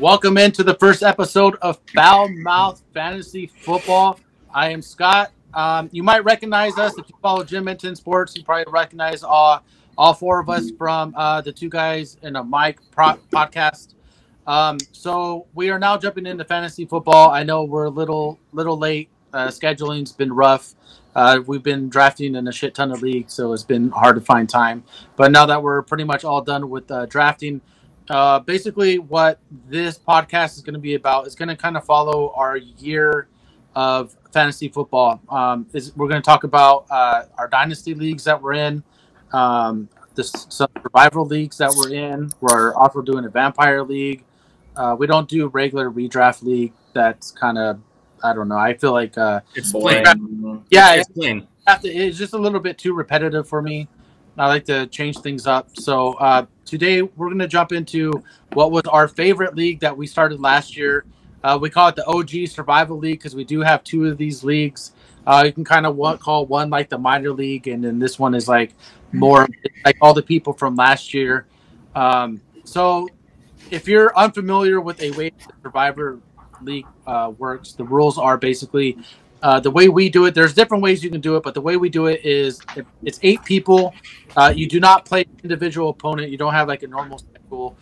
Welcome into the first episode of Foul Mouth Fantasy Football. I am Scott. You might recognize us if you follow Jim Minton Sports. You probably recognize all four of us from the Two Guys and a Mic podcast. So we are now jumping into fantasy football. I know we're a little late. Scheduling's been rough. We've been drafting in a shit ton of leagues, so it's been hard to find time. But now that we're pretty much all done with drafting, basically what this podcast is going to be about is going to kind of follow our year of fantasy football. We're going to talk about our dynasty leagues that we're in, some survival leagues that we're in. We're also doing a vampire league. We don't do regular redraft league. That's kind of, I don't know. I feel like it's plain. Yeah, it's plain. It's just a little bit too repetitive for me. I like to change things up. So today we're going to jump into what was our favorite league that we started last year. We call it the OG Survival League because we do have two of these leagues. You can kind of call one like the minor league, and then this one is like more like all the people from last year. So if you're unfamiliar with a way the Survivor League works, the rules are basically the way we do it. There's different ways you can do it, but the way we do it is it's 8 people. You do not play an individual opponent. You don't have like a normal schedule.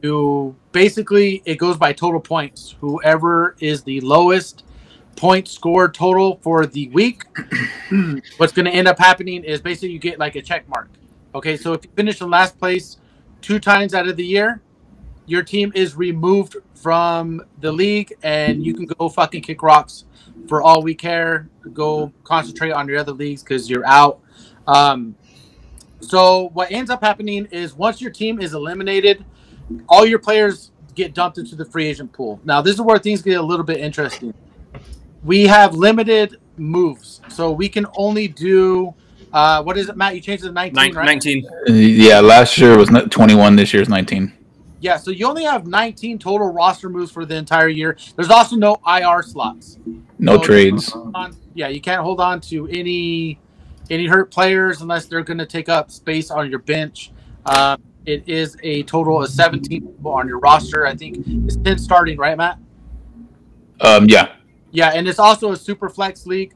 You basically, it goes by total points. Whoever is the lowest point score total for the week, what's going to end up happening is basically you get like a check mark. Okay, so if you finish in last place 2 times out of the year, your team is removed from the league, and you can go fucking kick rocks for all we care. Go concentrate on your other leagues because you're out. So what ends up happening is once your team is eliminated, all your players get dumped into the free agent pool. Now, this is where things get a little bit interesting. We have limited moves, so we can only do what is it, Matt? You changed it to 19, right? 19. Yeah, last year was 21. This year's 19. Yeah, so you only have 19 total roster moves for the entire year. There's also no IR slots. No trades. Yeah, you can't hold on to any hurt players unless they're going to take up space on your bench. It is a total of 17 people on your roster. I think it's 10 starting, right, Matt? Yeah. Yeah, and it's also a super flex league.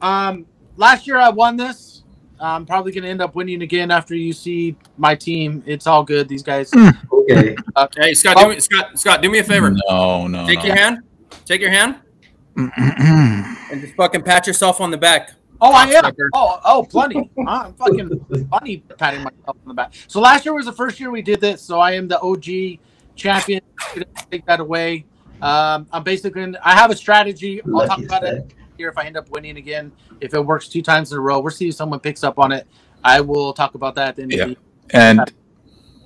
Last year I won this. I'm probably going to end up winning again after you see my team. It's all good. These guys. Okay. Hey, Scott, Scott, do me a favor. No. Take your hand. Take your hand. And just fucking pat yourself on the back. Oh, I am. Oh, plenty. I'm fucking funny patting myself on the back. So last year was the first year we did this. So I am the OG champion. Take that away. I'm basically, I have a strategy. I'll talk about it here if I end up winning again. If it works 2 times in a row, we'll see if someone picks up on it. I will talk about that at the end of the year.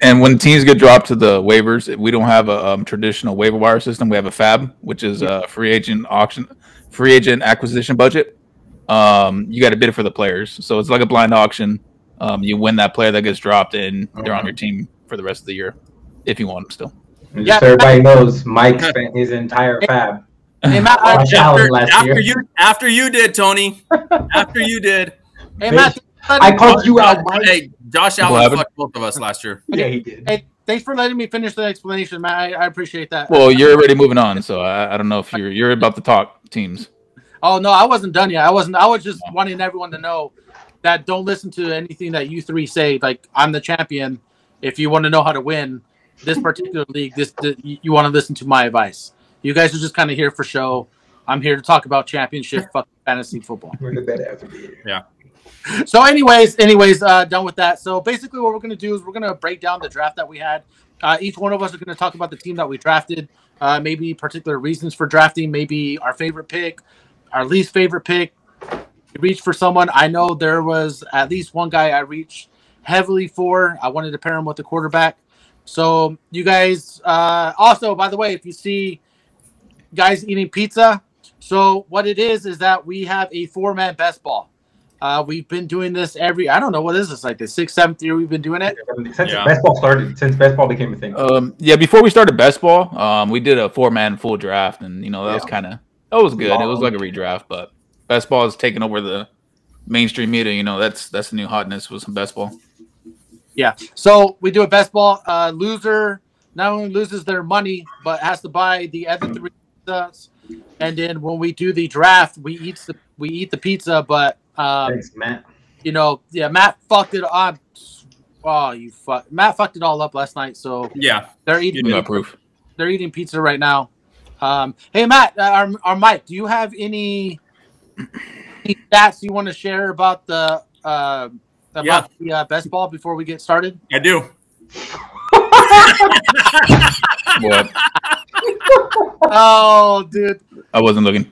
And when teams get dropped to the waivers, we don't have a traditional waiver wire system. We have a FAB, which is a free agent auction, free agent acquisition budget. You got to bid for the players, so it's like a blind auction. You win that player that gets dropped, and they're on your team for the rest of the year if you want them still. And just so everybody knows, Mike spent his entire FAB. Hey, Matt, after you did, Tony. After you did. Hey, Matt, I called you out, Mike. Hey, Josh Allen fucked both of us last year. Yeah, he did. Hey, thanks for letting me finish the explanation, Matt. I appreciate that. Well, you're already moving on, so I don't know if you're about to talk teams. Oh no, I wasn't done yet. I was just wanting everyone to know that don't listen to anything that you three say. Like, I'm the champion. If you want to know how to win this particular league, you want to listen to my advice. You guys are just kind of here for show. I'm here to talk about championship fucking fantasy football. We're the bed after the year. Yeah. So anyways, done with that. So basically what we're going to do is we're going to break down the draft that we had. Each one of us are going to talk about the team that we drafted, maybe particular reasons for drafting, maybe our favorite pick, our least favorite pick. You reach for someone. I know there was at least one guy I reached heavily for. I wanted to pair him with the quarterback. So you guys, also, by the way, if you see guys eating pizza, so what it is that we have a 4-man best ball. We've been doing this every, I don't know, what is this, like the 6th, 7th year we've been doing it? Since best ball became a thing. Yeah, before we started best ball, we did a 4-man full draft, and you know that was kind of, that was good. Long. It was like a redraft, but best ball has taken over the mainstream media. You know, that's the new hotness with some best ball. Yeah, so we do a best ball. Loser not only loses their money, but has to buy the other three pizzas. And then when we do the draft, we eat the pizza. But thanks, Matt. You know, yeah, Matt fucked it up. Oh, you fuck! Matt fucked it all up last night. So yeah, they're eating. They're eating pizza right now. Hey, Matt, our Mike, do you have any stats you want to share about the best ball before we get started? I do. What? Oh, dude. I wasn't looking.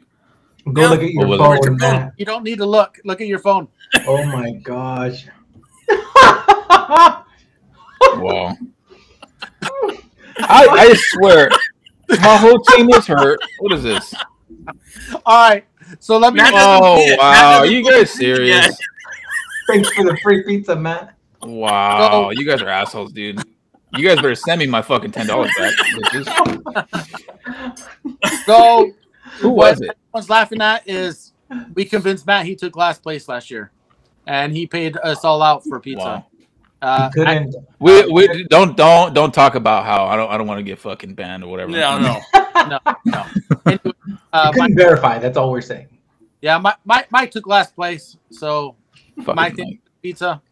Go look at your phone, Matt. You don't need to look. Look at your phone. Oh, my gosh. Wow. I swear. My whole team is hurt. What is this? All right. So let me. Oh, wow. You guys serious? Yes. Thanks for the free pizza, Matt. Wow. You guys are assholes, dude. You guys better send me my fucking $10 back. So, who was it? Everyone's laughing at is we convinced Matt he took last place last year, and he paid us all out for pizza. Wow. We don't talk about how I don't want to get fucking banned or whatever. Yeah, no. Anyway, Mike, verify. That's all we're saying. Yeah, Mike took last place, so fucking Mike took pizza.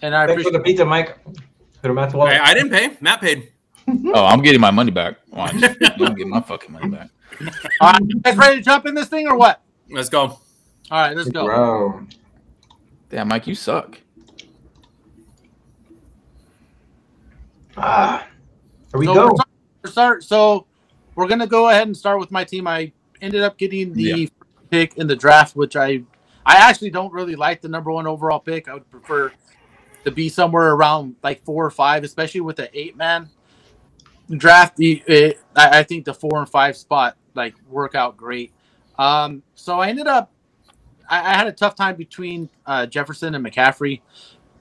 And I appreciate the pizza, Mike. I didn't pay. Matt paid. Oh, I'm getting my money back. Watch, I'm getting my fucking money back. All right, you guys ready to jump in this thing or what? Let's go. All right, let's go. Bro. Damn, Mike, you suck. Here we go. So we're going to go ahead and start with my team. I ended up getting the pick in the draft, which I actually don't really like the number 1 overall pick. I would prefer to be somewhere around like 4 or 5, especially with the 8-man draft. I think the 4 and 5 spot like work out great. So I ended up, I had a tough time between Jefferson and McCaffrey.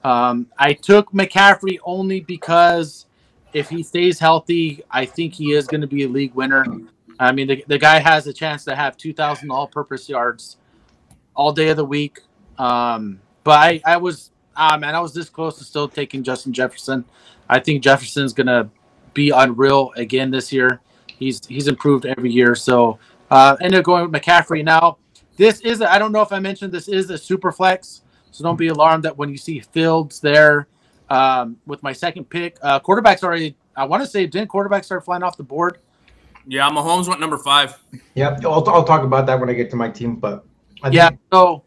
I took McCaffrey only because if he stays healthy, I think he is going to be a league winner. I mean, the guy has a chance to have 2,000 all-purpose yards all day of the week. But I was this close to still taking Justin Jefferson. I think Jefferson's going to be unreal again this year. He's improved every year. So ended up going with McCaffrey now. This is, I don't know if I mentioned, this is a super flex, so don't be alarmed that when you see Fields there with my second pick. Quarterbacks already, I want to say, didn't quarterbacks start flying off the board? Yeah, Mahomes went number 5. Yeah, I'll talk about that when I get to my team. But so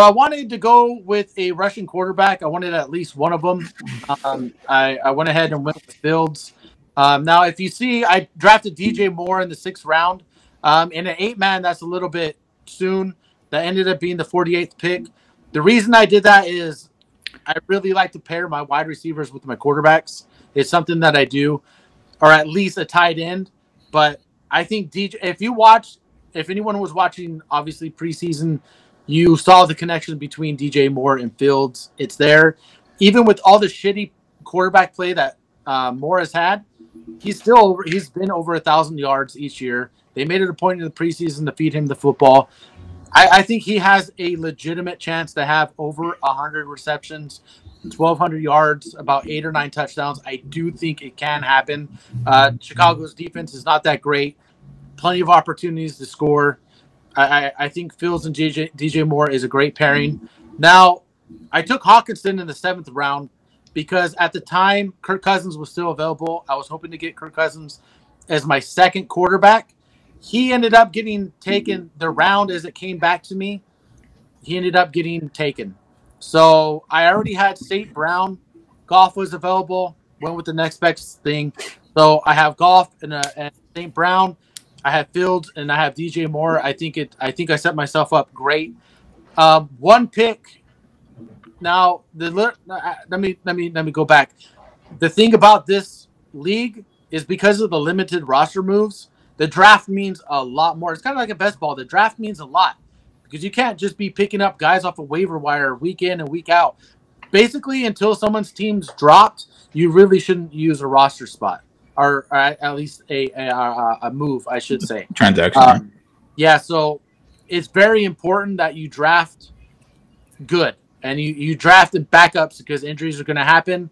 I wanted to go with a rushing quarterback. I wanted at least one of them. I went ahead and went with Fields. Now, if you see, I drafted DJ Moore in the 6th round. In an 8-man, that's a little bit soon. That ended up being the 48th pick. The reason I did that is I really like to pair my wide receivers with my quarterbacks. It's something that I do, or at least a tight end. But I think DJ, if anyone was watching, obviously preseason, you saw the connection between DJ Moore and Fields. It's there. Even with all the shitty quarterback play that Moore has had, he's been over 1,000 yards each year. They made it a point in the preseason to feed him the football. I think he has a legitimate chance to have over 100 receptions, 1,200 yards, about 8 or 9 touchdowns. I do think it can happen. Chicago's defense is not that great. Plenty of opportunities to score. I think Fields and DJ Moore is a great pairing. Now, I took Hockenson in the 7th round because at the time, Kirk Cousins was still available. I was hoping to get Kirk Cousins as my second quarterback. He ended up getting taken the round as it came back to me. He ended up getting taken. So I already had State Brown. Goff was available. Went with the next best thing. So I have Goff and St. Brown. I have Fields and I have DJ Moore. I think I set myself up great. One pick. Now let me go back. The thing about this league is because of the limited roster moves, the draft means a lot more. It's kind of like a best ball. The draft means a lot because you can't just be picking up guys off a waiver wire week in and week out. Basically, until someone's team's dropped, you really shouldn't use a roster spot or at least a move, I should say. Transaction. Yeah, so it's very important that you draft good and you draft in backups because injuries are going to happen.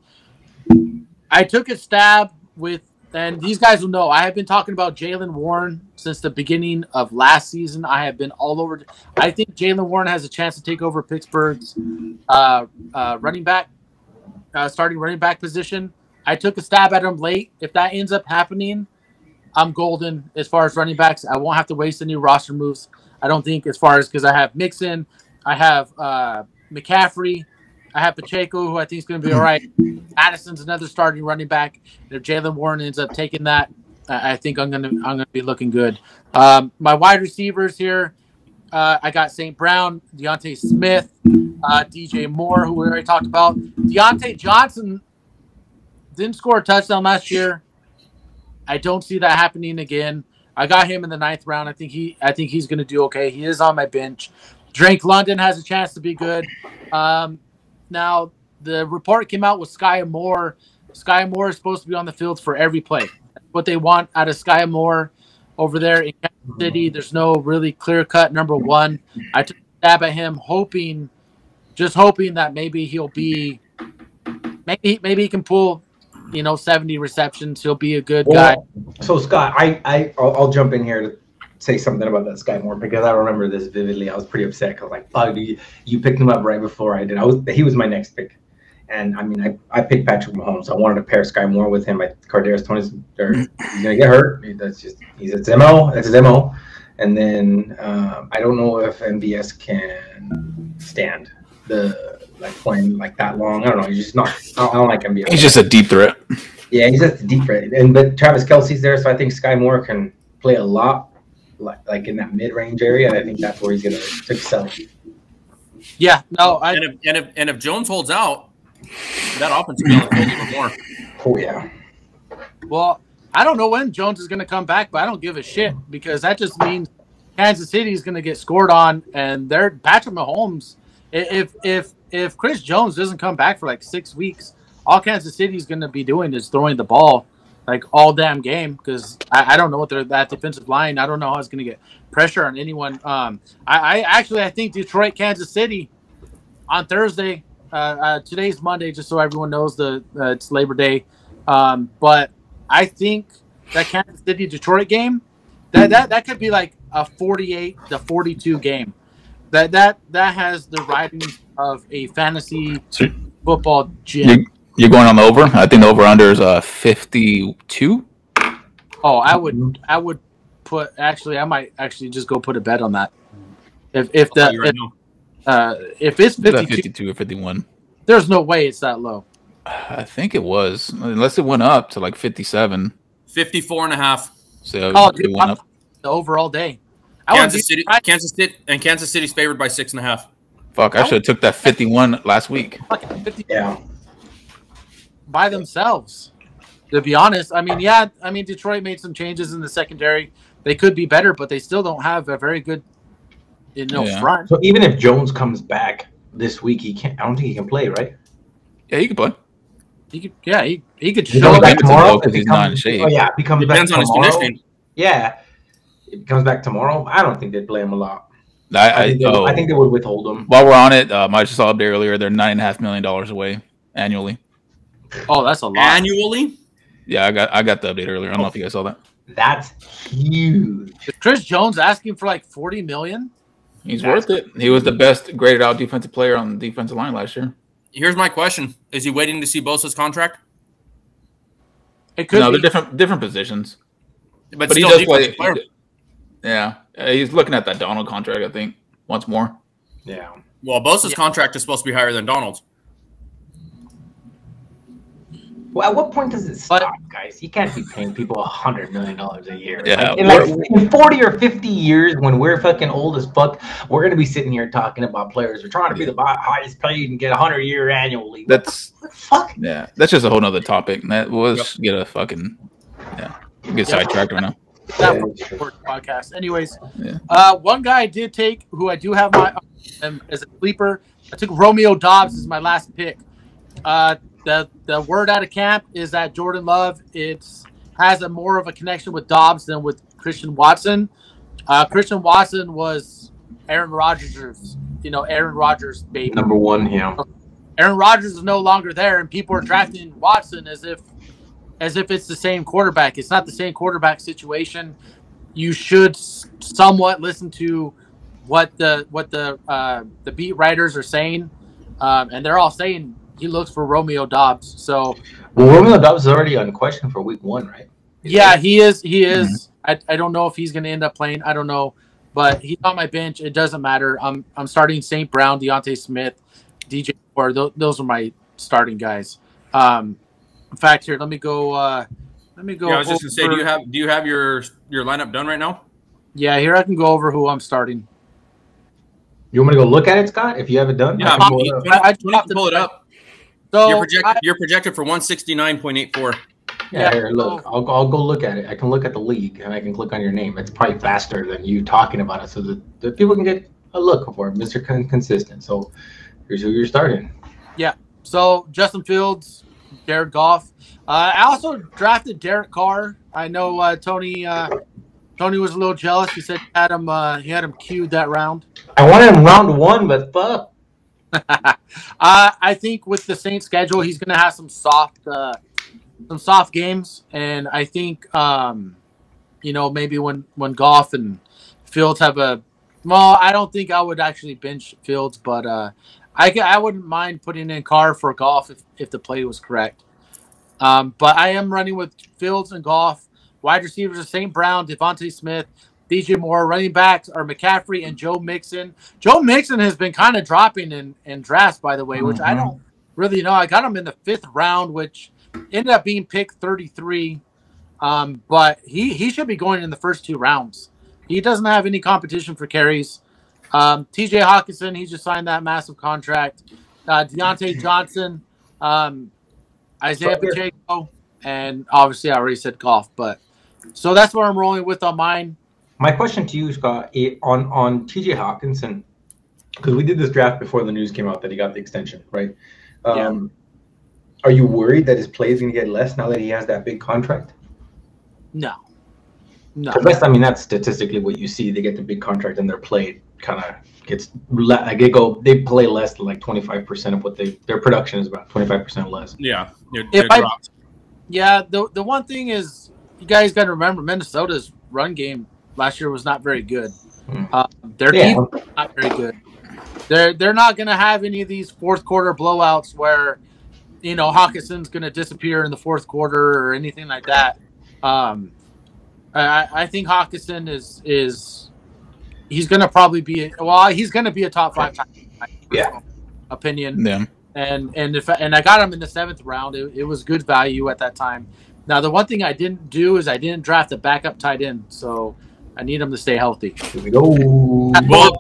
I took a stab with, and these guys will know, I have been talking about Jaylen Warren since the beginning of last season. I have been all over. I think Jaylen Warren has a chance to take over Pittsburgh's starting running back position. I took a stab at him late. If that ends up happening, I'm golden as far as running backs. I won't have to waste any roster moves, I don't think, as far as, because I have Mixon, I have McCaffrey, I have Pacheco, who I think is going to be all right. Addison's another starting running back. And if Jaylen Warren ends up taking that, I think I'm going to be looking good. My wide receivers here, I got St. Brown, Deontay Smith, DJ Moore, who we already talked about. Deontay Johnson didn't score a touchdown last year. I don't see that happening again. I got him in the 9th round. I think he's going to do okay. He is on my bench. Drake London has a chance to be good. Now, the report came out with Sky Moore. Sky Moore is supposed to be on the field for every play. That's what they want out of Sky Moore over there in Kansas City. There's no really clear-cut number one. I took a stab at him, just hoping that maybe he'll be – maybe he can pull, 70 receptions. He'll be a good guy. So, Scott, I'll jump in here to say something about that Sky Moore, because I remember this vividly. I was pretty upset. I was like, "Fuck, you picked him up right before I did." He was my next pick, and I picked Patrick Mahomes. I wanted to pair Sky Moore with him. Kadarius Toney's gonna get hurt. He's his MO. That's his MO. And then I don't know if MBS can stand playing like that long. I don't know. He's just not. I don't like MBS. He's just a deep threat. Yeah, he's just a deep threat. But Travis Kelce's there, so I think Sky Moore can play a lot. Like in that mid-range area, and I think that's where he's going to excel. Yeah, no. And if Jones holds out, that offense is going to hold even more. Oh yeah. Well, I don't know when Jones is going to come back, but I don't give a shit, because that just means Kansas City is going to get scored on, and they're Patrick Mahomes. If Chris Jones doesn't come back for like 6 weeks, all Kansas City is going to be doing is throwing the ball. Like all damn game, because I don't know what that defensive line. I don't know how it's going to get pressure on anyone. I think Detroit, Kansas City on Thursday. Today's Monday, just so everyone knows, it's Labor Day. But I think that Kansas City Detroit game that could be like a 48-42 game. That has the writings of a fantasy football gym. You're going on the over? I think the over-under is 52. Oh, I would put – actually, I might actually just go put a bet on that. If it's 52 or 51. There's no way it's that low. I think it was, unless it went up to like 57. 54.5. So it went up. The over all day. Kansas City's favored by 6.5. Fuck, I should have took that 51 last week. Fucking 50. Yeah. By themselves, to be honest. Detroit made some changes in the secondary. They could be better, but they still don't have a very good, front. So even if Jones comes back this week, he can't. I don't think he can play, right? Yeah, he could play. He could show up tomorrow because he's not in shape. Oh yeah, he comes back tomorrow. Depends on his conditioning. Yeah, if he comes back tomorrow, I don't think they'd play him a lot. I think they would withhold him. While we're on it, I just saw up there earlier. They're $9.5 million away annually. Oh, that's a lot. Annually? Yeah, I got the update earlier. I don't know if you guys saw that. That's huge. Is Chris Jones asking for like $40 million? That's worth it. He was the best graded out defensive player on the defensive line last year. Here's my question: is he waiting to see Bosa's contract? It could. No, they're different positions. But still he does play. Yeah, he's looking at that Donald contract, I think, once more. Yeah. Well, Bosa's contract is supposed to be higher than Donald's. Well, at what point does it stop, guys? You can't be paying people $100 million a year. Yeah, like, in 40 or 50 years, when we're fucking old as fuck, we're gonna be sitting here talking about players who are trying to be the highest paid and get $100 million annually. That's what the fuck. Yeah, that's just a whole nother topic. That was get sidetracked right now. That podcast, anyways. Yeah. One guy I did take, who I do have as a sleeper, I took Romeo Dobbs as my last pick. The word out of camp is that Jordan Love has more of a connection with Dobbs than with Christian Watson. Christian Watson was Aaron Rodgers' baby. Number one, yeah. Aaron Rodgers is no longer there, and people are drafting Watson as if it's the same quarterback. It's not the same quarterback situation. You should somewhat listen to what the beat writers are saying, and they're all saying he looks for Romeo Doubs. So, well, Romeo Doubs is already on question for Week 1, right? Yeah, he is. He is. Mm-hmm. I don't know if he's going to end up playing. I don't know, but he's on my bench. It doesn't matter. I'm starting St. Brown, Deontay Smith, DJ Moore. Those are my starting guys. In fact, here, let me go. Yeah, I was just going to say, do you have your lineup done right now? Yeah, here I can go over who I'm starting. You want me to go look at it, Scott? If you have it done, yeah, I can pull it up. So you're projected for 169.84. Yeah, here, look. I'll go look at it. I can look at the league, and I can click on your name. It's probably faster than you talking about it, so that people can get a look for it, Mr. Consistent. So here's who you're starting. Yeah. So Justin Fields, Garrett Goff. I also drafted Derek Carr. I know Tony was a little jealous. He said he had him queued that round. I wanted him round 1, but fuck. I think with the Saints schedule, he's going to have some soft games, and I think maybe when Goff and Fields have a I don't think I would actually bench Fields, but I wouldn't mind putting in Carr for Goff if the play was correct. But I am running with Fields and Goff. Wide receivers are St. Brown, Devontae Smith, DJ Moore. Running backs are McCaffrey and Joe Mixon. Joe Mixon has been kind of dropping in drafts, by the way, which I don't really know. I got him in the 5th round, which ended up being pick 33, but he should be going in the first 2 rounds. He doesn't have any competition for carries. T.J. Hockenson, he just signed that massive contract. Deontay Johnson, Isaiah Pacheco, and obviously I already said Goff. But so that's what I'm rolling with on mine. My question to you, Scott, on T.J. Hockenson, because we did this draft before the news came out that he got the extension, right? Yeah. Are you worried that his play is going to get less now that he has that big contract? No. Unless, I mean, that's statistically what you see. They get the big contract and their play kind of gets like they play less than like 25% of what their production is, about 25% less. Yeah. The one thing is, you guys got to remember Minnesota's run game last year was not very good. Their team was not very good. They're not going to have any of these fourth quarter blowouts where Hawkinson's going to disappear in the fourth quarter or anything like that. I think Hockenson is he's going to probably be he's going to be a top 5 tight end, in my opinion. Yeah. And I got him in the 7th round. It was good value at that time. Now the one thing I didn't do is I didn't draft a backup tight end, so I need him to stay healthy. Here we go. Well,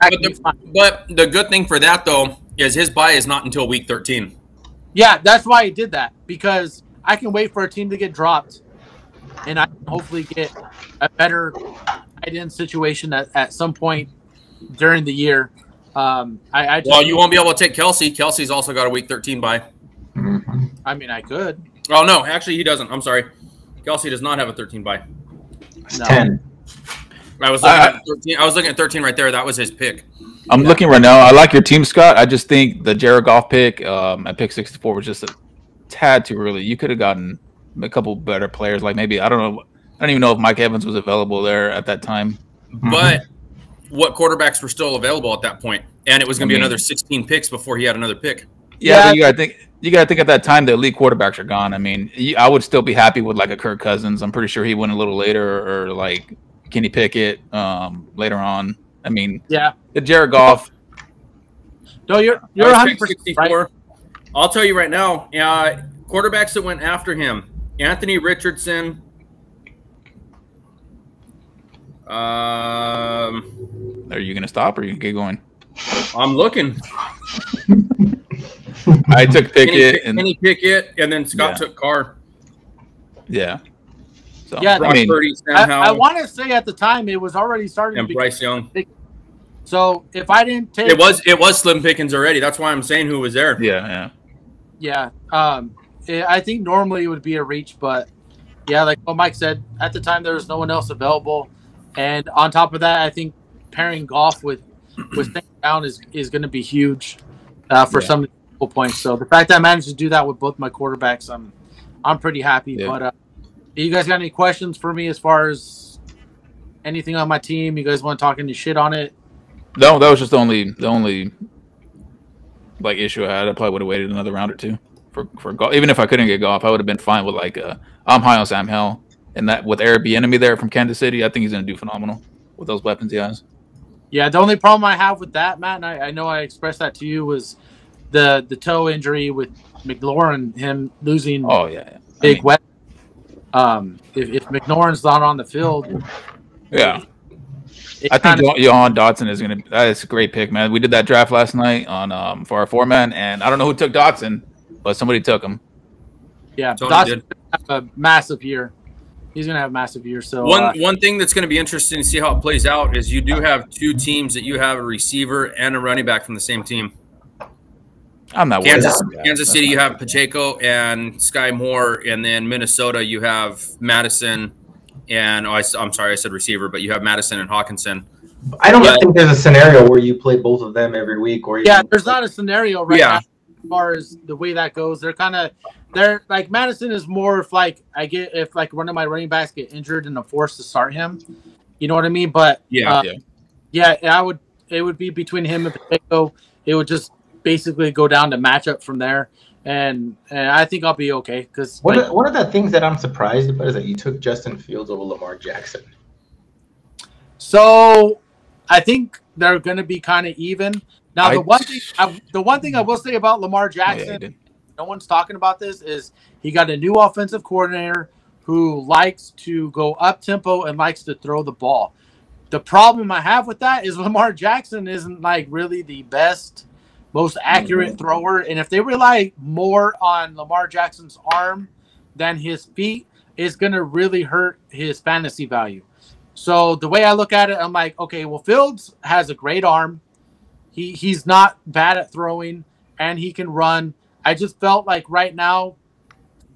but the good thing for that though is his bye is not until week 13. Yeah, that's why he did that, because I can wait for a team to get dropped, and I can hopefully get a better tight end situation at some point during the year. Well, you won't be able to take Kelsey. Kelsey's also got a week 13 bye. I mean, I could. Oh, no, actually he doesn't. I'm sorry. Kelsey does not have a 13 bye. No. 10. I was looking at 13 right there. That was his pick. I'm looking right now. I like your team, Scott. I just think the Jared Goff pick at pick 64 was just a tad too early. You could have gotten a couple better players. Like maybe, I don't know. I don't even know if Mike Evans was available there at that time. But what quarterbacks were still available at that point? And it was going to be another 16 picks before he had another pick. Yeah, but you got to think at that time the elite quarterbacks are gone. I mean, I would still be happy with like a Kirk Cousins. I'm pretty sure he went a little later, or like Kenny Pickett later on. I mean, the Jared Goff. No, you're 100%. Right? I'll tell you right now, quarterbacks that went after him: Anthony Richardson. Are you gonna stop, or you can get going? I'm looking. I took Pickett, and then Scott took Carr. Yeah. So, yeah, I want to say at the time it was already starting. And Bryce Young. So if I didn't take it was slim pickings already. That's why I'm saying who was there. Yeah. I think normally it would be a reach, but like what Mike said, at the time there was no one else available, and on top of that, I think pairing Goff with St. Brown is going to be huge for some. points. So the fact that I managed to do that with both my quarterbacks, I'm pretty happy. Yeah. But you guys got any questions for me as far as anything on my team? You guys want to talk any shit on it? No, that was just the only like issue I had. I probably would have waited another round or two for Goff. Even if I couldn't get Goff, I would have been fine with like I'm high on Sam Hill, and that with Bieniemy there from Kansas City, I think he's gonna do phenomenal with those weapons he has. Yeah, the only problem I have with that, Matt, and I know I expressed that to you, was the toe injury with McLaurin, him losing big weapons. If McLaurin's not on the field, yeah. I think Jahan Dotson is going to – that's a great pick, man. We did that draft last night on for our four-man, and I don't know who took Dotson, but somebody took him. Yeah, Dotson did have a massive year. He's going to have a massive year. So one thing that's going to be interesting to see how it plays out is you do have two teams that you have a receiver and a running back from the same team. I'm not worried about that. Kansas City, you have Pacheco and Sky Moore, and then Minnesota, you have Madison – and I'm sorry, I said receiver, but you have Madison and Hockenson. I don't think there's a scenario where you play both of them every week. Or yeah, there's not a scenario right now as far as the way that goes. They're kind of – they're like Madison is more if like I get – if like one of my running backs get injured and I'm forced to start him. You know what I mean? But yeah, I would – it would be between him and Pacheco. It would just basically go down to matchup from there. And I think I'll be okay because one of the things that I'm surprised about is that you took Justin Fields over Lamar Jackson. So I think they're going to be kind of even. Now the one thing I will say about Lamar Jackson, no one's talking about this, is he got a new offensive coordinator who likes to go up tempo and likes to throw the ball. The problem I have with that is Lamar Jackson isn't like really the best, most accurate thrower, and if they rely more on Lamar Jackson's arm than his feet, it's going to really hurt his fantasy value. So the way I look at it, I'm like, okay, well, Fields has a great arm. He's not bad at throwing, and he can run. I just felt like right now,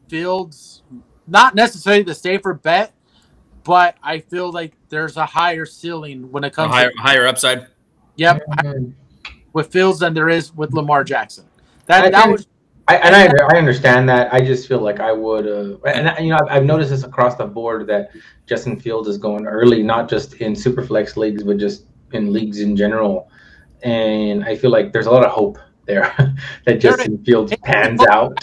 Fields, not necessarily the safer bet, but I feel like there's a higher ceiling when it comes to higher upside. Yep. With Fields than there is with Lamar Jackson. I understand that. I just feel like I would and you know, I've noticed this across the board that Justin Fields is going early, not just in Superflex leagues, but just in leagues in general. And I feel like there's a lot of hope there that Justin Fields pans out.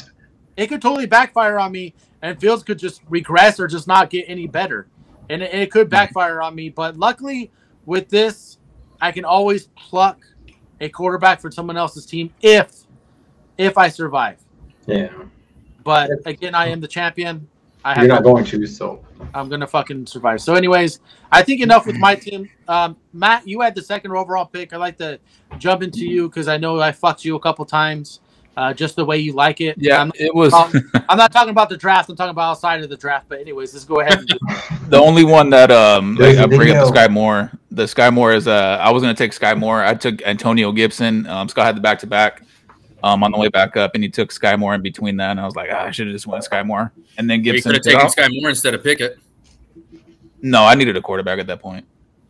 It could totally backfire on me, and Fields could just regress or just not get any better. And it could backfire on me. But luckily, with this, I can always pluck a quarterback for someone else's team if I survive. Yeah. But again, I am the champion. You're not going to, so I'm gonna fucking survive. So, anyways, I think enough with my team. Matt, you had the second overall pick. I'd like to jump into you because I know I fucked you a couple times, just the way you like it. Yeah, I'm not talking about the draft. I'm talking about outside of the draft. But anyways, let's go ahead. And do it. The only one that I bring up Sky Moore. The Sky Moore is I was gonna take Sky Moore. I took Antonio Gibson. Scott had the back-to-back on the way back up, and he took Sky Moore in between that. And I was like, I should have just went Sky Moore. And then Gibson. You could have taken Sky Moore instead of Pickett. No, I needed a quarterback at that point.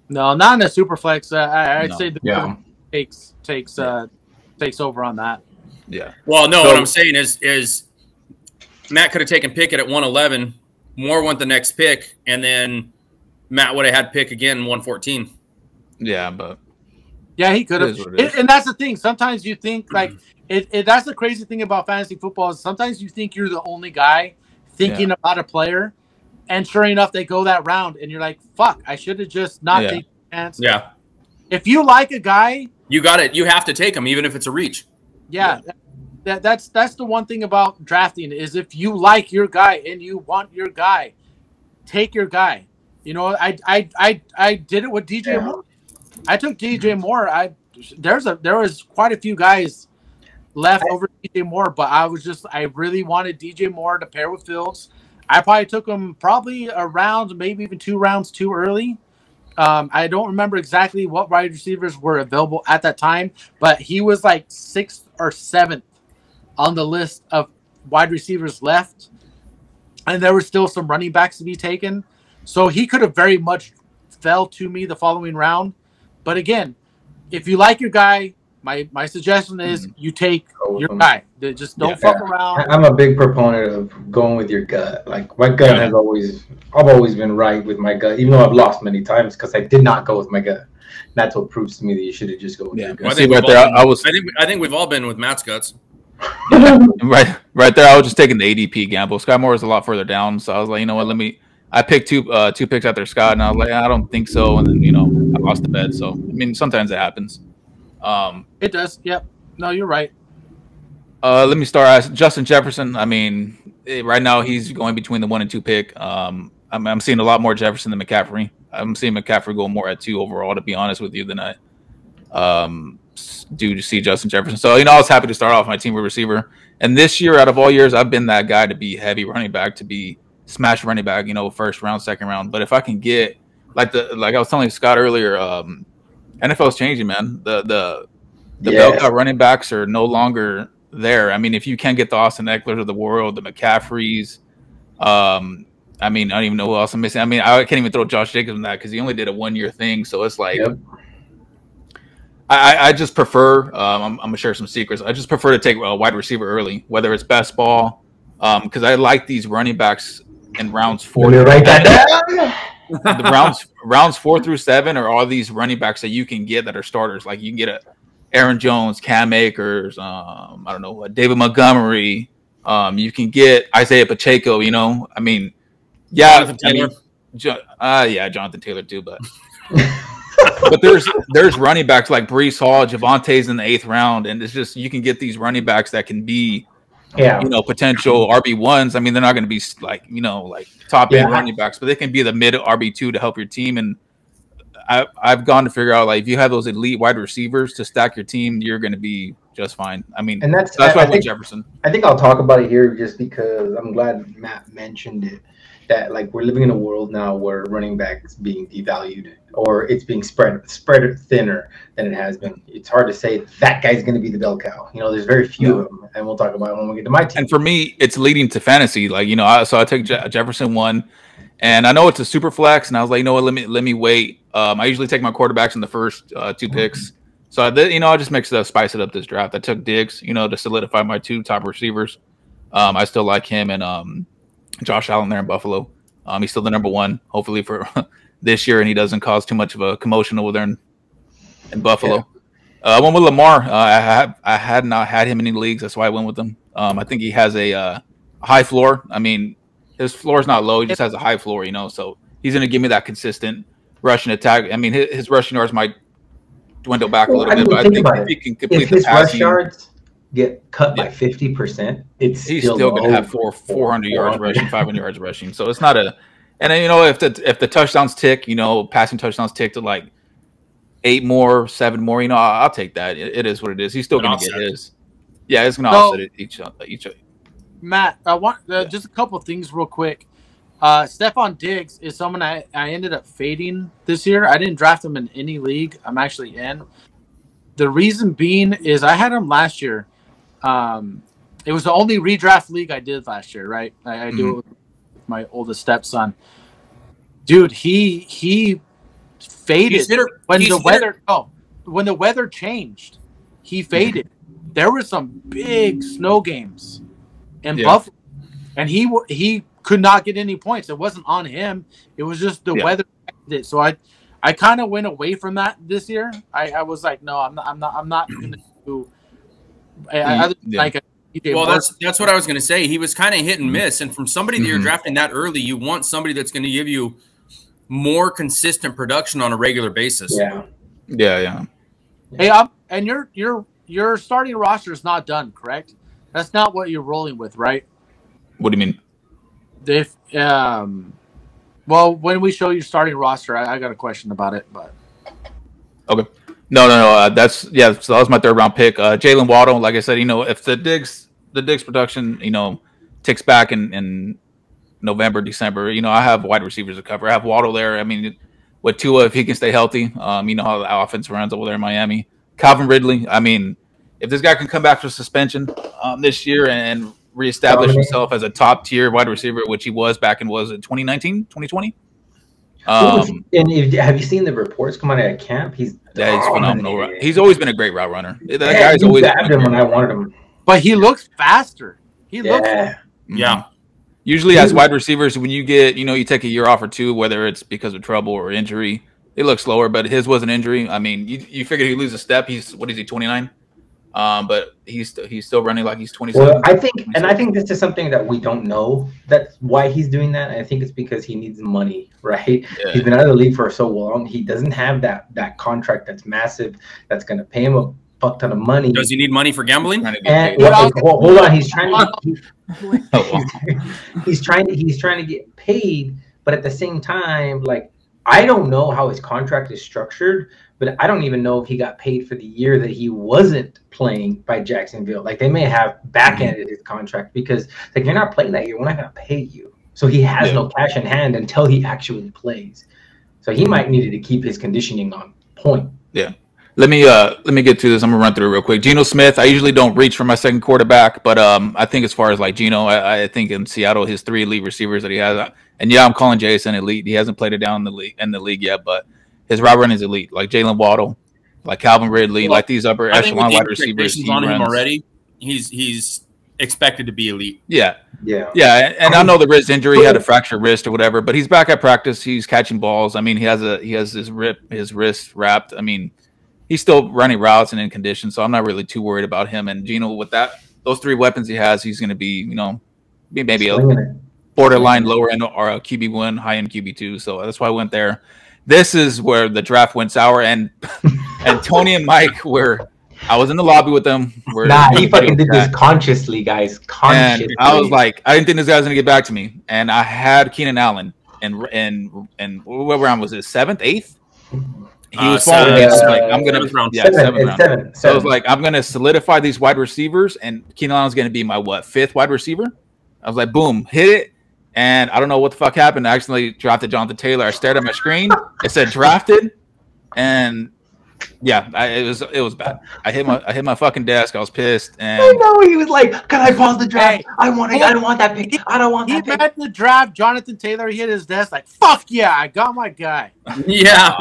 No, not in a super flex. I'd say the takes over on that. Yeah. Well, no, what I'm saying is Matt could have taken Pickett at 111. Moore went the next pick, and then Matt would have had pick again 114. Yeah, but he could have. And that's the thing. Sometimes you think like that's the crazy thing about fantasy football is sometimes you think you're the only guy thinking about a player, and sure enough, they go that round, and you're like, "Fuck, I should have just not taken a chance." Yeah. If you like a guy, you got it. You have to take him, even if it's a reach. Yeah, that's the one thing about drafting is if you like your guy and you want your guy, take your guy. You know, I did it with DJ Moore. I took DJ Moore. There was quite a few guys left over DJ Moore, but I really wanted DJ Moore to pair with Fields. I probably took him a round, maybe even two rounds too early. I don't remember exactly what wide receivers were available at that time, but he was like 6th or 7th on the list of wide receivers left, and there were still some running backs to be taken. So he could have very much fell to me the following round. But again, if you like your guy, My suggestion is you take your guy. Just don't fuck around. I'm a big proponent of going with your gut. Like, my gut has always, I've always been right with my gut, even though I've lost many times because I did not go with my gut. That's what proves to me that you should have just go with your gut. Well, I think we've all been with Matt's guts. Right there. I was just taking the ADP gamble. Sky Moore is a lot further down, so I was like, you know what? Let me. I picked two picks after Scott, and I was like, I don't think so. And then I lost the bet. So I mean, sometimes it happens. It does. Yep. No, you're right. Let me start. Justin Jefferson. I mean, right now he's going between the 1 and 2 pick. I'm seeing a lot more Jefferson than McCaffrey. I'm seeing McCaffrey go more at 2 overall, to be honest with you, than I do to see Justin Jefferson. So I was happy to start off my team with receiver. And this year, out of all years, I've been that guy to be heavy running back, to be smash running back. First round, second round. But if I can get like I was telling Scott earlier. NFL's changing, man. The bell cow running backs are no longer there. I mean, if you can't get the Austin Ecklers of the world, the McCaffreys, I mean, I don't even know who else I'm missing. I mean, I can't even throw Josh Jacobs in that because he only did a 1-year thing. So it's like, I just prefer. I'm gonna share some secrets. I just prefer to take a wide receiver early, whether it's best ball, because I like these running backs in rounds 4. You're right. The rounds 4 through 7 are all these running backs that you can get that are starters. Like you can get a Aaron Jones, Cam Akers, I don't know, David Montgomery. You can get Isaiah Pacheco. I mean, Jonathan Taylor. Jonathan Taylor too. But but there's running backs like Breece Hall, Javante's in the 8th round, and it's just you can get these running backs that can be. Potential RB1s. I mean, they're not going to be like, like top end running backs, but they can be the mid RB2 to help your team. And I've gone to figure out, like, if you have those elite wide receivers to stack your team, you're going to be just fine. I mean, and that's why I went Jefferson. I think I'll talk about it here just because I'm glad Matt mentioned it, that like we're living in a world now where running backs being devalued, or it's being spread thinner than it has been. It's hard to say that guy's going to be the bell cow. There's very few of them, and we'll talk about it when we get to my team. And for me, it's leading to fantasy. Like so I took Jefferson 1, and I know it's a super flex, and I was like, let me wait. I usually take my quarterbacks in the first 2 picks, so I just spice it up this draft. I took Diggs, to solidify my 2 top receivers. I still like him and Josh Allen there in Buffalo. He's still the #1, hopefully for this year, and he doesn't cause too much of a commotion over there in Buffalo. I went with Lamar. I had not had him in any leagues. That's why I went with him. I think he has a high floor. I mean, his floor is not low. He just has a high floor, so he's going to give me that consistent rushing attack. I mean, his rushing yards might dwindle back a little bit, but I think if he can complete the passing yards get cut by 50%, he's still going to have 400 yards rushing, 500 yards rushing. So it's not a, and if the touchdowns tick, passing touchdowns tick to like 8 more, 7 more, I'll take that. It is what it is. He's still going to get his. Yeah, it's going to offset it each other. Matt, I want just a couple of things real quick. Stephon Diggs is someone I ended up fading this year. I didn't draft him in any league I'm actually in. The reason being is I had him last year. It was the only redraft league I did last year, right? I do it with my oldest stepson. Dude, he faded when the weather changed. He faded. There were some big snow games in Buffalo, and he could not get any points. It wasn't on him. It was just the weather. So I kind of went away from that this year. I was like, no, I'm not gonna do. Like well, that's what I was going to say. He was kind of hit and miss, and from somebody that you're drafting that early, you want somebody that's going to give you more consistent production on a regular basis. Hey, and your starting roster is not done, correct? That's not what you're rolling with, right? What do you mean? If well, when we show you starting roster, I got a question about it, but okay. No. So that was my 3rd round pick. Jalen Waddle, like I said, if the Diggs production, ticks back in November, December, I have wide receivers to cover. I have Waddle there. I mean, with Tua, if he can stay healthy, how the offense runs over there in Miami. Calvin Ridley, I mean, if this guy can come back from suspension this year and reestablish himself as a top tier wide receiver, which he was back in 2019, 2020. And have you seen the reports come out of camp? He's phenomenal. He's always been a great route runner. That guy's always been him when I wanted him. But he looks faster. He looks yeah. Usually as wide receivers, when you get, you know, you take a year off or two, whether it's because of trouble or injury, they look slower. But his was an injury. I mean, you figure he loses a step. He's, what is he, 29? But he's still running like he's 27. Well, I think, and I think this is something that we don't know. That's why he's doing that. I think it's because he needs money, right? Yeah. He's been out of the league for so long. He doesn't have that contract that's massive that's going to pay him a fuck ton of money. Does he need money for gambling? And, hold on, he's trying to get paid, but at the same time, like, I don't know how his contract is structured, but I don't even know if he got paid for the year that he wasn't playing by Jacksonville. Like, they may have back-ended his contract because, like, you're not playing that year. We're not going to pay you. So he has no cash in hand until he actually plays. So he might need to keep his conditioning on point. Yeah. Let me get to this. I'm going to run through it real quick. Geno Smith, I usually don't reach for my second quarterback, but I think as far as, like, Geno, I think in Seattle, his three elite receivers that he has, and, yeah, I'm calling Jason elite. He hasn't played it down in the league yet, but his route run is elite. Like Jalen Waddle, like Calvin Ridley, like these upper echelon wide receivers. On him already, he's expected to be elite. Yeah. Yeah. Yeah. And I know the wrist injury, he had a fractured wrist or whatever, but he's back at practice. He's catching balls. I mean, he has his wrist wrapped. I mean, he's still running routes and in condition, so I'm not really too worried about him. And Geno, with those three weapons he has, he's going to be, you know, maybe a borderline lower end or a QB1, high end QB2. So that's why I went there. This is where the draft went sour, and Tony and Mike were. I was in the lobby with them. He fucking did this consciously, guys. Consciously. And I was like, I didn't think this guy was gonna get back to me, and I had Keenan Allen, and what round was it? Seventh, eighth. He was falling. Seventh round. So I was like, I'm gonna solidify these wide receivers, and Keenan Allen's gonna be my fifth wide receiver. I was like, boom, hit it. And I don't know what the fuck happened. I accidentally drafted Jonathan Taylor. I stared at my screen. It said drafted, and yeah, it was bad. I hit my fucking desk. I was pissed. And I know he was like, "Can I pause the draft? I don't want that pick. I don't want that pick." He read the draft. Jonathan Taylor. He hit his desk like, "Fuck yeah, I got my guy." Yeah.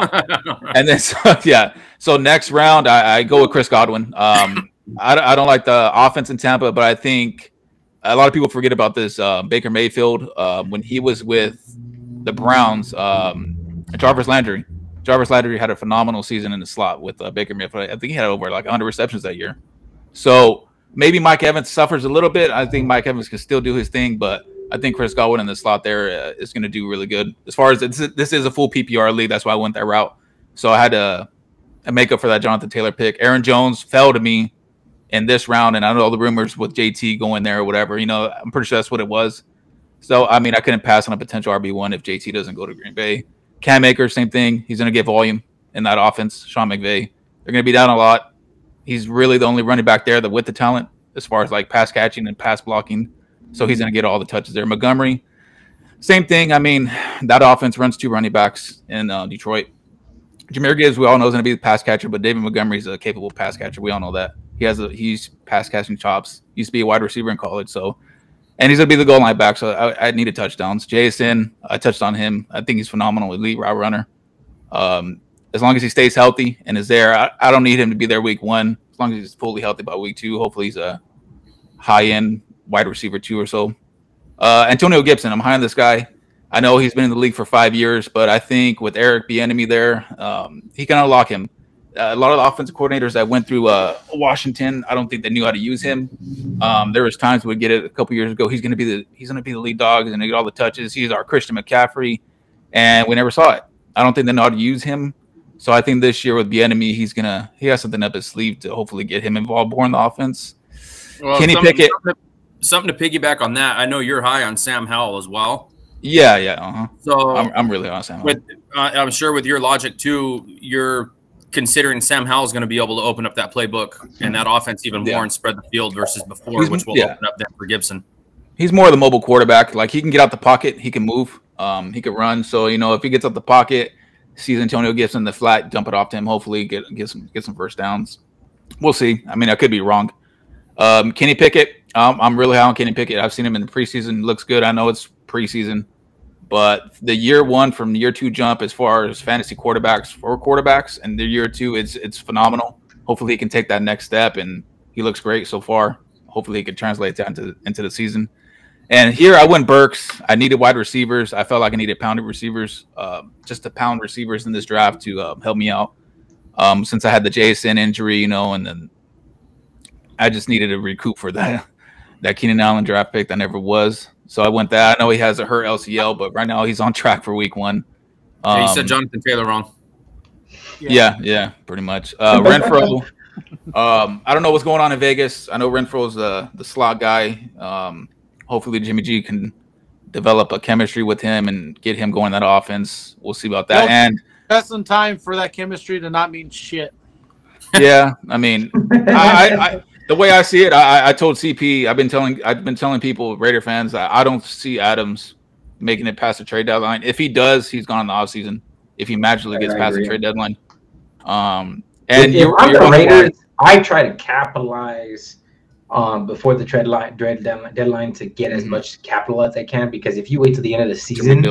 And then so next round I go with Chris Godwin. I don't like the offense in Tampa, but I think. A lot of people forget about this. Baker Mayfield, when he was with the Browns, Jarvis Landry had a phenomenal season in the slot with Baker Mayfield. I think he had over like 100 receptions that year. So maybe Mike Evans suffers a little bit. I think Mike Evans can still do his thing, but I think Chris Godwin in the slot there is going to do really good. As far as this is a full PPR league, that's why I went that route. So I had to make up for that Jonathan Taylor pick. Aaron Jones fell to me in this round, and I know all the rumors with JT going there or whatever, you know, I'm pretty sure that's what it was. So, I mean, I couldn't pass on a potential RB1 if JT doesn't go to Green Bay. Cam Akers, same thing. He's going to get volume in that offense. Sean McVay, they're going to be down a lot. He's really the only running back there that with the talent as far as like pass catching and pass blocking. So he's going to get all the touches there. Montgomery, same thing. I mean, that offense runs two running backs in Detroit. Jahmyr Gibbs, we all know, is going to be the pass catcher, but David Montgomery is a capable pass catcher. We all know that. He has he's pass catching chops. Used to be a wide receiver in college, so, and he's gonna be the goal line back. So I needed touchdowns. Jason, I touched on him. I think he's phenomenal, elite route runner. As long as he stays healthy and is there, I don't need him to be there week one. As long as he's fully healthy by week two, hopefully he's a high end wide receiver two or so. Antonio Gibson, I'm high on this guy. I know he's been in the league for 5 years, but I think with Eric Bieniemy there, he can unlock him. A lot of the offensive coordinators that went through Washington, I don't think they knew how to use him. There was times we'd get it a couple years ago. He's going to be the lead dog. He's going to get all the touches. He's our Christian McCaffrey, and we never saw it. I don't think they know how to use him. So I think this year with Bieniemy, he has something up his sleeve to hopefully get him involved more in the offense. Well, Kenny Pickett, something to piggyback on that. I know you're high on Sam Howell as well. Yeah, yeah. Uh-huh. So I'm really on Sam Howell. I'm sure with your logic too, you're considering Sam Howell is going to be able to open up that playbook and that offense even more and spread the field versus before, which will open up that for Gibson. He's more of the mobile quarterback. Like, he can get out the pocket. He can move. He can run. So, you know, if he gets out the pocket, sees Antonio Gibson in the flat, dump it off to him, hopefully get some first downs. We'll see. I mean, I could be wrong. Kenny Pickett, I'm really high on Kenny Pickett. I've seen him in the preseason. Looks good. I know it's preseason. But the year one from year two jump as far as fantasy quarterbacks for quarterbacks, and the year two, it's phenomenal. Hopefully he can take that next step, and he looks great so far. Hopefully he can translate that into the season. And here I went Burks. I needed wide receivers. I felt like I needed pounded receivers, just to pound receivers in this draft to help me out. Since I had the JSN injury, you know, and then I just needed to recoup for that Keenan Allen draft pick that never was. So I went that. I know he has a hurt LCL, but right now he's on track for week one. Yeah, you said Jonathan Taylor wrong. Yeah, pretty much. Renfrow, I don't know what's going on in Vegas. I know Renfrow's the slot guy. Hopefully Jimmy G can develop a chemistry with him and get him going that offense. We'll see about that. Well, and just in time for that chemistry to not mean shit. Yeah, I mean, the way I see it, I told CP, I've been telling people, Raider fans, that I don't see Adams making it past the trade deadline. If he does, he's gone in the offseason. If he magically gets past the trade deadline, and if I'm the Raiders, I try to capitalize before the trade deadline to get as much capital as I can, because if you wait till the end of the season,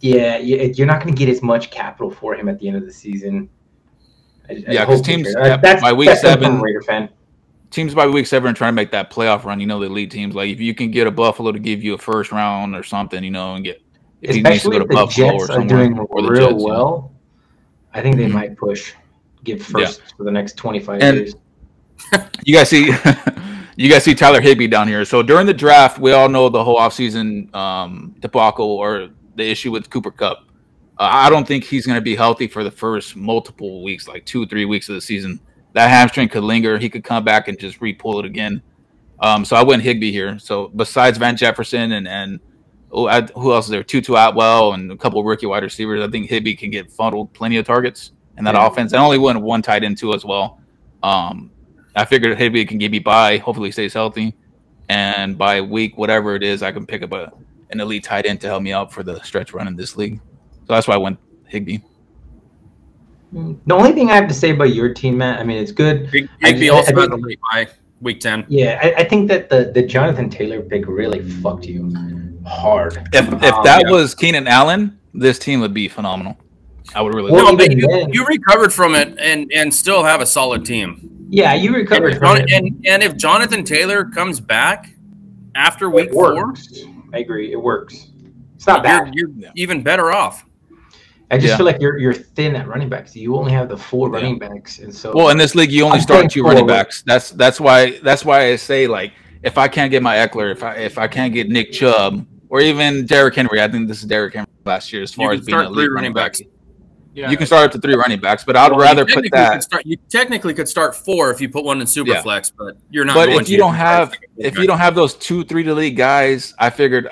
yeah, you're not going to get as much capital for him at the end of the season. Yeah, because teams by week seven. Raider fan. Teams by week seven are trying to make that playoff run. You know, the elite teams. Like, if you can get a Buffalo to give you a first round or something, you know, and get if especially you need to go to Buffalo or somewhere, doing real Jets, well, I think they might push, give first for the next 25 years. You guys see Tyler Higbee down here. So during the draft, we all know the whole offseason debacle or the issue with Cooper Kupp. I don't think he's going to be healthy for the first multiple weeks, like 2 or 3 weeks of the season. That hamstring could linger. He could come back and just re-pull it again. So I went Higbee here. So besides Van Jefferson and who else is there? Tutu Atwell and a couple of rookie wide receivers. I think Higbee can get funneled plenty of targets in that offense. I only went one tight end too as well. I figured Higbee can get me by. Hopefully he stays healthy. And by week, whatever it is, I can pick up an elite tight end to help me out for the stretch run in this league. So that's why I went Higbee. The only thing I have to say about your team, Matt, I mean, it's good. Higbee also got a late bye week 10. Yeah, I think that the Jonathan Taylor pick really fucked you hard. If that was Keenan Allen, this team would be phenomenal. I would really. Well, but you recovered from it and still have a solid team. Yeah, you recovered from it. And if Jonathan Taylor comes back after week four, I agree, it works. It's not bad. You're even better off. I just feel like you're thin at running backs. You only have the four running backs, and so in this league you only start two running backs. That's why I say, like, if I can't get my Eckler, if I can't get Nick Chubb or even Derrick Henry, I think this is Derrick Henry last year as far as being a lead running back. Yeah, you can start up to 3 running backs, but I'd rather put that. You technically could start 4 if you put one in Superflex, but you're not. But going if you don't have those 2-3 elite guys, I figured.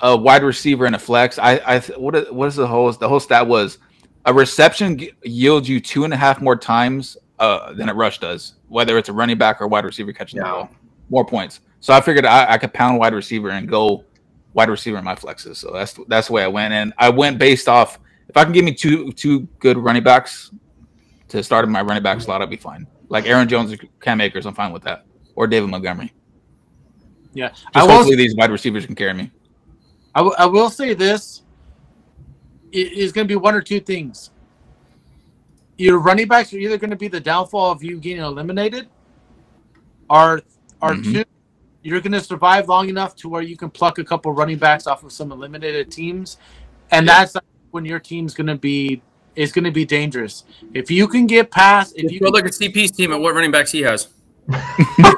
A wide receiver and a flex. What is the whole stat was? A reception yields you 2.5 more times than a rush does, whether it's a running back or wide receiver catching the ball. More points. So I figured I could pound wide receiver and go wide receiver in my flexes. So that's the way I went, and I went based off if I can give me two good running backs to start in my running back slot, I'll be fine. Like Aaron Jones or Cam Akers, I'm fine with that, or David Montgomery. Yeah, hopefully these wide receivers can carry me. I will say this. It's going to be one or two things. Your running backs are either going to be the downfall of you getting eliminated, or two, you're going to survive long enough to where you can pluck a couple running backs off of some eliminated teams, and that's when your team's going to be dangerous. If you can get past, if you go look at CP's team and what running backs he has. You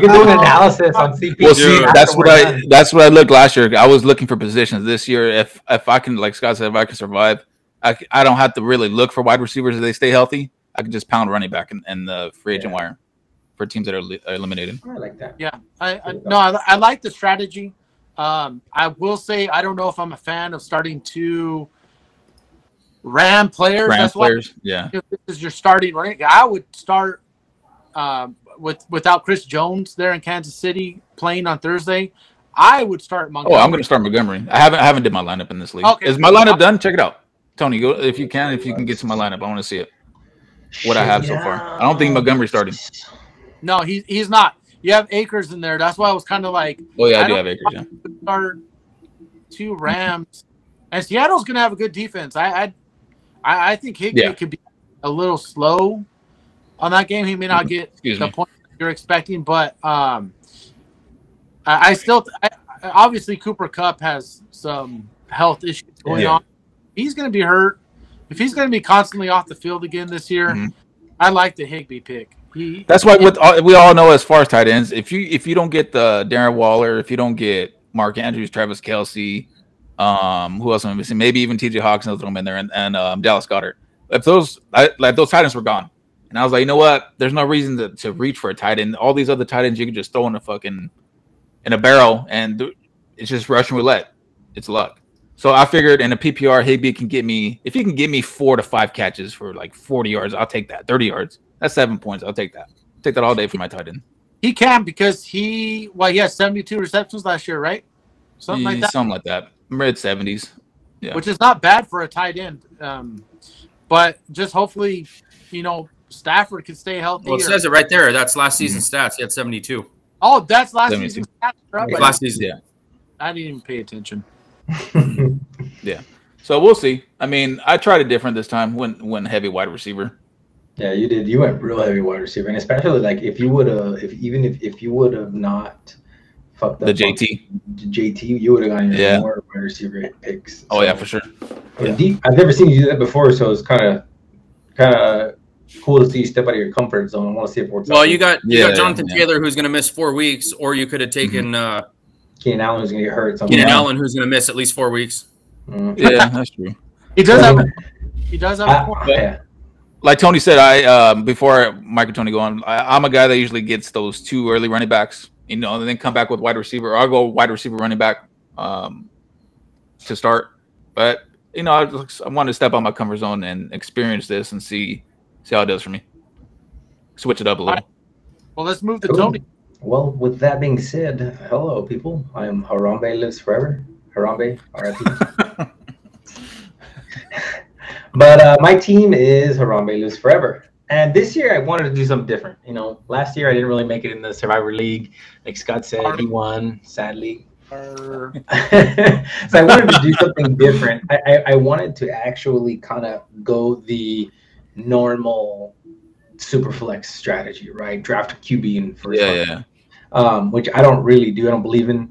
can do an analysis on CP. Well, see, that's what I looked last year. I was looking for positions this year. If I can, like Scott said, if I can survive, I don't have to really look for wide receivers if they stay healthy. I can just pound running back and the free agent wire for teams that are eliminated. I like that. Yeah, I like the strategy. I will say I don't know if I'm a fan of starting two Ram players. Ram players, if this is your starting running, I would start. Without Chris Jones there in Kansas City playing on Thursday, I would start Montgomery. Oh, I'm going to start Montgomery. I haven't did my lineup in this league. Okay. Is my lineup done? Check it out, Tony. Go if you can get to my lineup. I want to see it. What I have so far. I don't think Montgomery's starting. No, he's not. You have Akers in there. That's why I was kind of like. Oh yeah, I do have Akers. Yeah. Start two Rams, and Seattle's going to have a good defense. I think Higbee could be a little slow on that game. He may not get the points you're expecting, but I still obviously Cooper Kupp has some health issues going on. He's going to be hurt. If he's going to be constantly off the field again this year, I like the Higbee pick. That's why we all know as far as tight ends, if you don't get the Darren Waller, if you don't get Mark Andrews, Travis Kelce, who else am I missing? Maybe even T.J. Hockenson throw him in there, and Dallas Goedert. If those those tight ends were gone, and I was like, you know what? There's no reason to reach for a tight end. All these other tight ends you can just throw in a barrel, and it's just Russian roulette. It's luck. So I figured in a PPR, Higbee can get me, if he can get me 4 to 5 catches for like 40 yards, I'll take that. 30 yards. That's 7 points. I'll take that. Take that all day for my tight end. He can because he has 72 receptions last year, right? Something like that. Mid 70s. Yeah. Which is not bad for a tight end. But just hopefully, Stafford can stay healthy. Well, it says it right there. That's last season's stats. He had 72. Oh, that's last season's stats. Right? Last season, I didn't even pay attention. So we'll see. I mean, I tried it different this time. Went heavy wide receiver. Yeah, you did. You went real heavy wide receiver, and especially like if you would have not fucked up the JT, you would have gotten more wide receiver picks. So. Oh yeah, for sure. Yeah. I've never seen you do that before, so it's kind of cool to see you step out of your comfort zone. I want to see if it works. Well, you got Jonathan Taylor, who's going to miss 4 weeks, or you could have taken. Keenan Allen is going to get hurt. Keenan Allen, who's going to miss at least 4 weeks. Yeah, that's true. He does have a point. Like Tony said, before Mike and Tony go on, I'm a guy that usually gets those two early running backs, and then come back with wide receiver. Or I'll go wide receiver, running back to start. But, I wanted to step out my comfort zone and experience this and see how it does for me. Switch it up a little. Right. Well, let's move to Tony. Well, with that being said, hello, people. I am Harambe Lives Forever. Harambe, R.I.P. But my team is Harambe Lives Forever. And this year I wanted to do something different. Last year I didn't really make it in the Survivor League. Like Scott said, he won, sadly. So I wanted to do something different. I wanted to actually kind of go the normal super flex strategy, right? Draft a QB in first round. Which I don't really do. I don't believe in.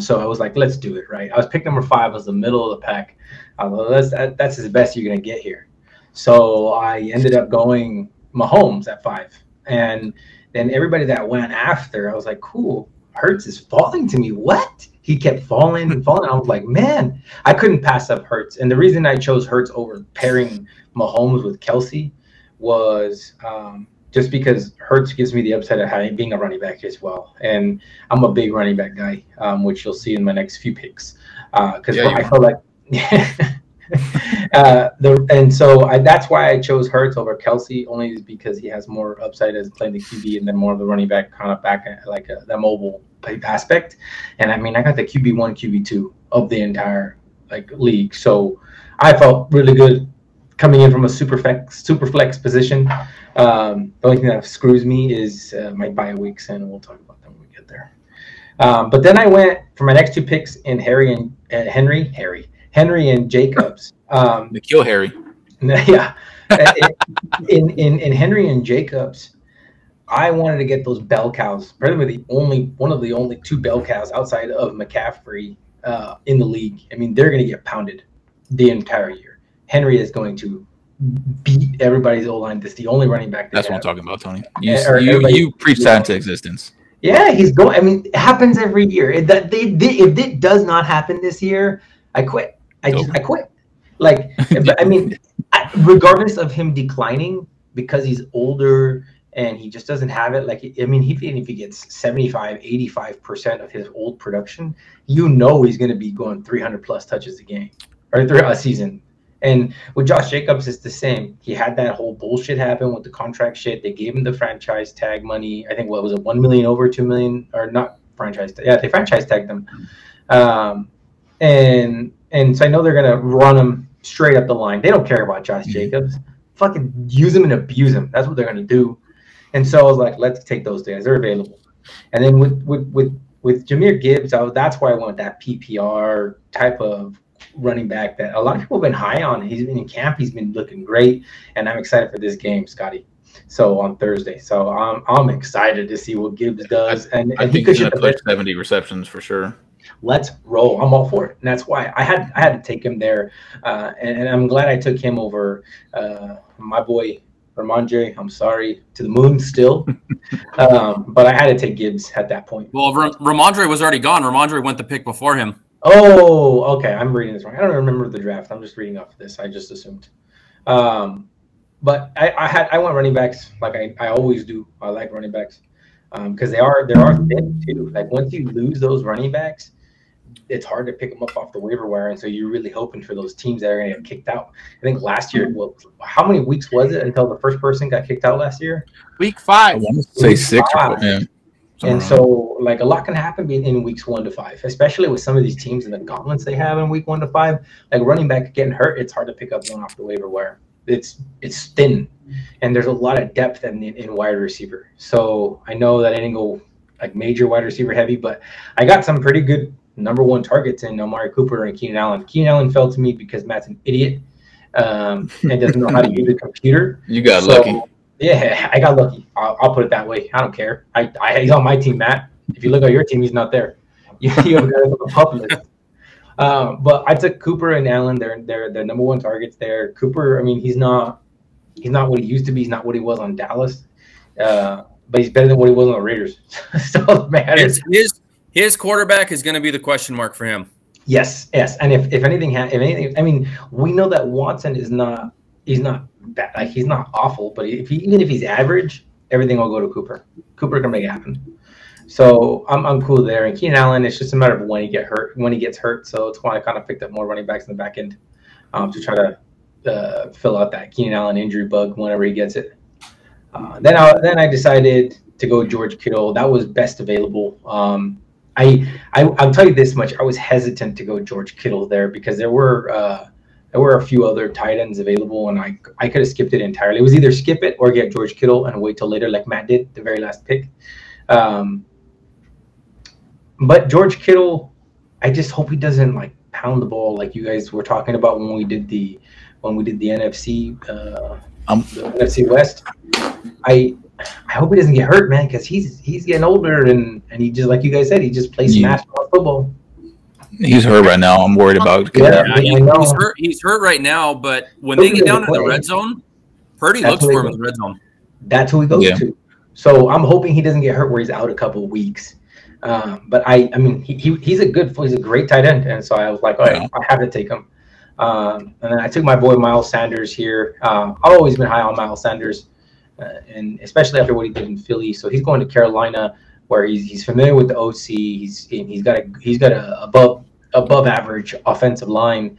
So I was like, let's do it, right? I was pick number 5. I was the middle of the pack. That's as best you're going to get here. So I ended up going Mahomes at 5. And then everybody that went after, I was like, cool, Hurts is falling to me. What? He kept falling and falling. I was like, man, I couldn't pass up Hurts. And the reason I chose Hurts over pairing Mahomes with Kelce was just because Hurts gives me the upside of having being a running back as well, and I'm a big running back guy, which you'll see in my next few picks. Because I feel like, that's why I chose Hurts over Kelce, only because he has more upside as playing the QB and then more of the running back kind of that mobile aspect. And I mean, I got the QB1, QB2 of the entire league, so I felt really good. Coming in from a super flex position, the only thing that screws me is my bye weeks, and we'll talk about them when we get there. But then I went for my next two picks in Henry and Jacobs. McKeel Harry. Yeah. in Henry and Jacobs, I wanted to get those bell cows. Probably one of the only two bell cows outside of McCaffrey in the league. I mean, they're going to get pounded the entire year. Henry is going to beat everybody's O-line. That's the only running back. That's what I'm talking about, Tony. You preach that into existence. Yeah, he's going. I mean, it happens every year. If it does not happen this year, I quit. I quit. Like, I mean, regardless of him declining because he's older and he just doesn't have it. Like, I mean, if he gets 75, 85% of his old production, he's going to be going 300+ touches a game or throughout a season. And with Josh Jacobs, it's the same. He had that whole bullshit happen with the contract shit. They gave him the franchise tag money. I think, what was it, $1 million over $2 million? Or not franchise tag. Yeah, they franchise tagged him. And so I know they're going to run him straight up the line. They don't care about Josh Jacobs. Fucking use him and abuse him. That's what they're going to do. And so I was like, let's take those guys. They're available. And then with With Jahmyr Gibbs, that's why I want that PPR type of running back that a lot of people have been high on. He's been in camp. He's been looking great, and I'm excited for this game, Scotty. So on Thursday, so I'm excited to see what Gibbs does. And I think he's going to push 70 receptions for sure. Let's roll. I'm all for it, and that's why I had to take him there, and I'm glad I took him over my boy Ramondre. I'm sorry, to the moon still, but I had to take Gibbs at that point. Well, Ramondre was already gone. Ramondre went the pick before him. Oh, okay. I'm reading this wrong. I don't remember the draft. I'm just reading off of this. I just assumed. But I want running backs like I always do. I like running backs because they are thin too. Like once you lose those running backs, it's hard to pick them up off the waiver wire, and so you're really hoping for those teams that are going to get kicked out. I think last year, well, how many weeks was it until the first person got kicked out last year? Week 5. I want to say 6. Yeah. And so, like, a lot can happen in weeks 1 to 5, especially with some of these teams and the gauntlets they have in week 1 to 5. Like running back getting hurt, it's hard to pick up one off the waiver wire. It's thin, and there's a lot of depth in wide receiver. So I know that I didn't go like major wide receiver heavy, but I got some pretty good #1 targets in Omari Cooper and Keenan Allen. Keenan Allen fell to me because Matt's an idiot and doesn't know how to use a computer. You got lucky. Yeah, I got lucky. I'll put it that way. I don't care. He's on my team, Matt. If you look at your team, he's not there. You have got a public. But I took Cooper and Allen. They're the #1 targets there. Cooper, I mean, he's not what he used to be. He's not what he was on Dallas. But he's better than what he was on the Raiders. So man, his quarterback is going to be the question mark for him. Yes. And if anything, I mean, we know that Watson is not. He's not bad. Like he's not awful, but even if he's average, everything will go to Cooper. Cooper can make it happen. So I'm cool there. And Keenan Allen, it's just a matter of when he gets hurt. So it's why I kind of picked up more running backs in the back end to try to fill out that Keenan Allen injury bug whenever he gets it. Then I decided to go George Kittle. That was best available. I'll tell you this much. I was hesitant to go George Kittle there because there were a few other tight ends available, and I could have skipped it entirely. It was either skip it or get George Kittle and wait till later, like Matt did, the very last pick. But George Kittle, I just hope he doesn't like pound the ball like you guys were talking about when we did the NFC NFC West. I hope he doesn't get hurt, man, because he's getting older and he just, like you guys said, he just plays smash football. He's hurt right now. I'm worried about he's hurt right now, but when they get down to the red zone, Purdy looks for him in the red zone. That's who he goes to. So I'm hoping he doesn't get hurt where he's out a couple of weeks. But I mean, he's a great tight end, and so I was like, all right, I have to take him. And then I took my boy Miles Sanders here. I've always been high on Miles Sanders, and especially after what he did in Philly. So he's going to Carolina, where he's familiar with the OC. He's got a above average offensive line,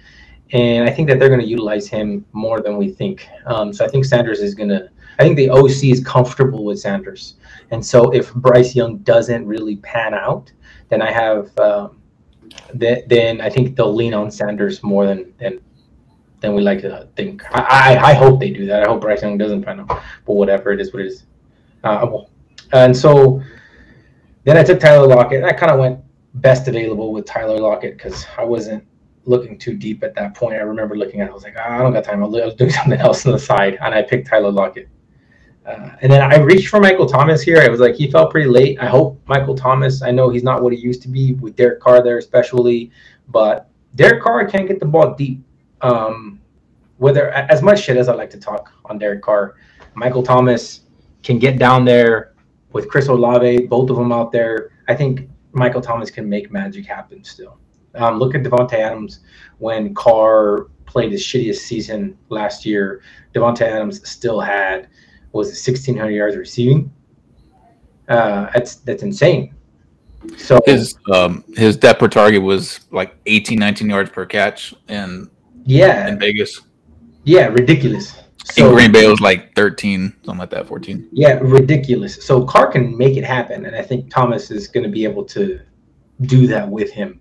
and I think that they're going to utilize him more than we think. So I think Sanders is going to. I think the OC is comfortable with Sanders, and so if Bryce Young doesn't really pan out, then I have then I think they'll lean on Sanders more than we like to think. I hope they do that. I hope Bryce Young doesn't pan out, but whatever, it is what it is. And so. Then I took Tyler Lockett. I kind of went best available with Tyler Lockett because I wasn't looking too deep at that point. I remember looking at it. I was like, I don't got time. I was doing something else on the side, and I picked Tyler Lockett. And then I reached for Michael Thomas here. I was like, he fell pretty late. I hope Michael Thomas, I know he's not what he used to be with Derek Carr there especially, but Derek Carr can't get the ball deep. Whether as much shit as I like to talk on Derek Carr, Michael Thomas can get down there. With Chris Olave, both of them out there, I think Michael Thomas can make magic happen still. Look at Devontae Adams when Carr played his shittiest season last year. Devontae Adams still had, what was it, 1,600 yards receiving? That's insane. So his depth per target was like 18, 19 yards per catch in Vegas. Yeah, ridiculous. So, in Green Bay, it was like 13, something like that, 14. Yeah, ridiculous. So Carr can make it happen, and I think Thomas is going to be able to do that with him.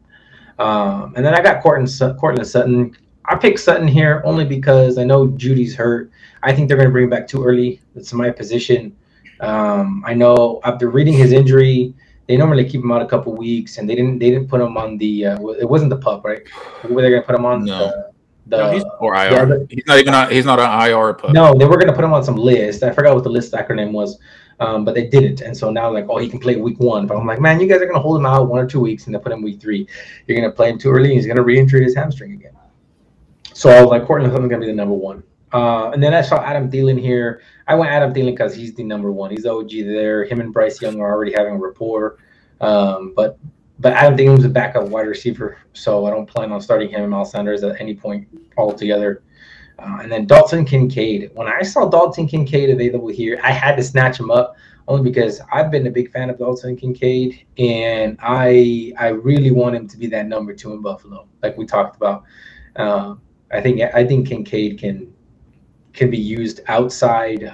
And then I got Courtland Sutton. I picked Sutton here only because I know Judy's hurt. I think they're going to bring him back too early. That's my position. I know after reading his injury, they normally keep him out a couple weeks, and they didn't put him on the it wasn't the PUP, right? Were they gonna put him on? No. No, he's or IR. Yeah, he's not on IR PUP. No, they were gonna put him on some list. I forgot what the list acronym was, but they didn't. And so now, like, oh, he can play week one. But I'm like, man, you guys are gonna hold him out 1 or 2 weeks, and then put him week three. You're gonna play him too early. And he's gonna re-injure his hamstring again. So I was like, Cortland Sutton's gonna be the number one. And then I saw Adam Thielen here. I went Adam Thielen because he's the number one. He's OG there. Him and Bryce Young are already having a rapport. But Adam Thielen was a backup wide receiver, so I don't plan on starting him and Miles Sanders at any point altogether. And then Dalton Kincaid. When I saw Dalton Kincaid available here, I had to snatch him up only because I've been a big fan of Dalton Kincaid, and I really want him to be that number two in Buffalo, like we talked about. I think Kincaid can be used outside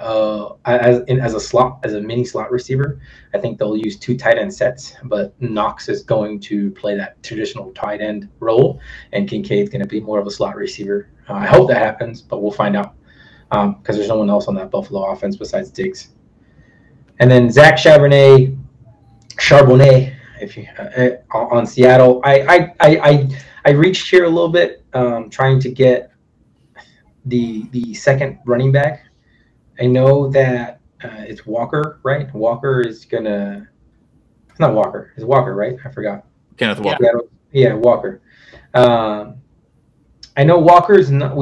as a slot, as a mini slot receiver. I think they'll use two tight end sets, but Knox is going to play that traditional tight end role, and Kincaid's going to be more of a slot receiver. I hope that happens, but we'll find out because there's no one else on that Buffalo offense besides Diggs. And then Zach Charbonnet, if you on Seattle, I reached here a little bit trying to get the second running back. I know that it's Walker, right? It's not Walker. It's Walker, right? I forgot. Kenneth Walker. Yeah, Walker. I know Walker's not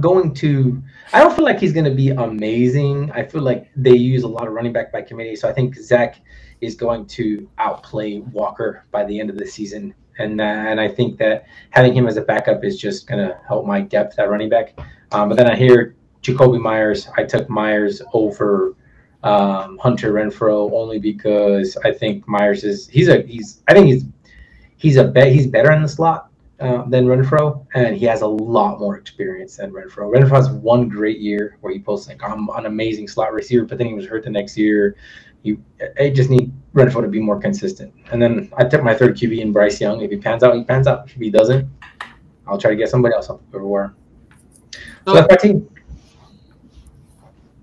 going to. I don't feel like he's going to be amazing. I feel like they use a lot of running back by committee, so I think Zach is going to outplay Walker by the end of the season. And I think that having him as a backup is just going to help my depth at running back. But then I hear Jakobi Meyers. I took Meyers over Hunter Renfrow only because I think Meyers is he's better in the slot than Renfrow, and he has a lot more experience than Renfrow. Renfrow has one great year where he posts like I'm an amazing slot receiver, but then he was hurt the next year. I just need Renfrow to be more consistent. And then I took my third QB in Bryce Young. If he pans out, he pans out. If he doesn't, I'll try to get somebody else up everywhere. So that's my team.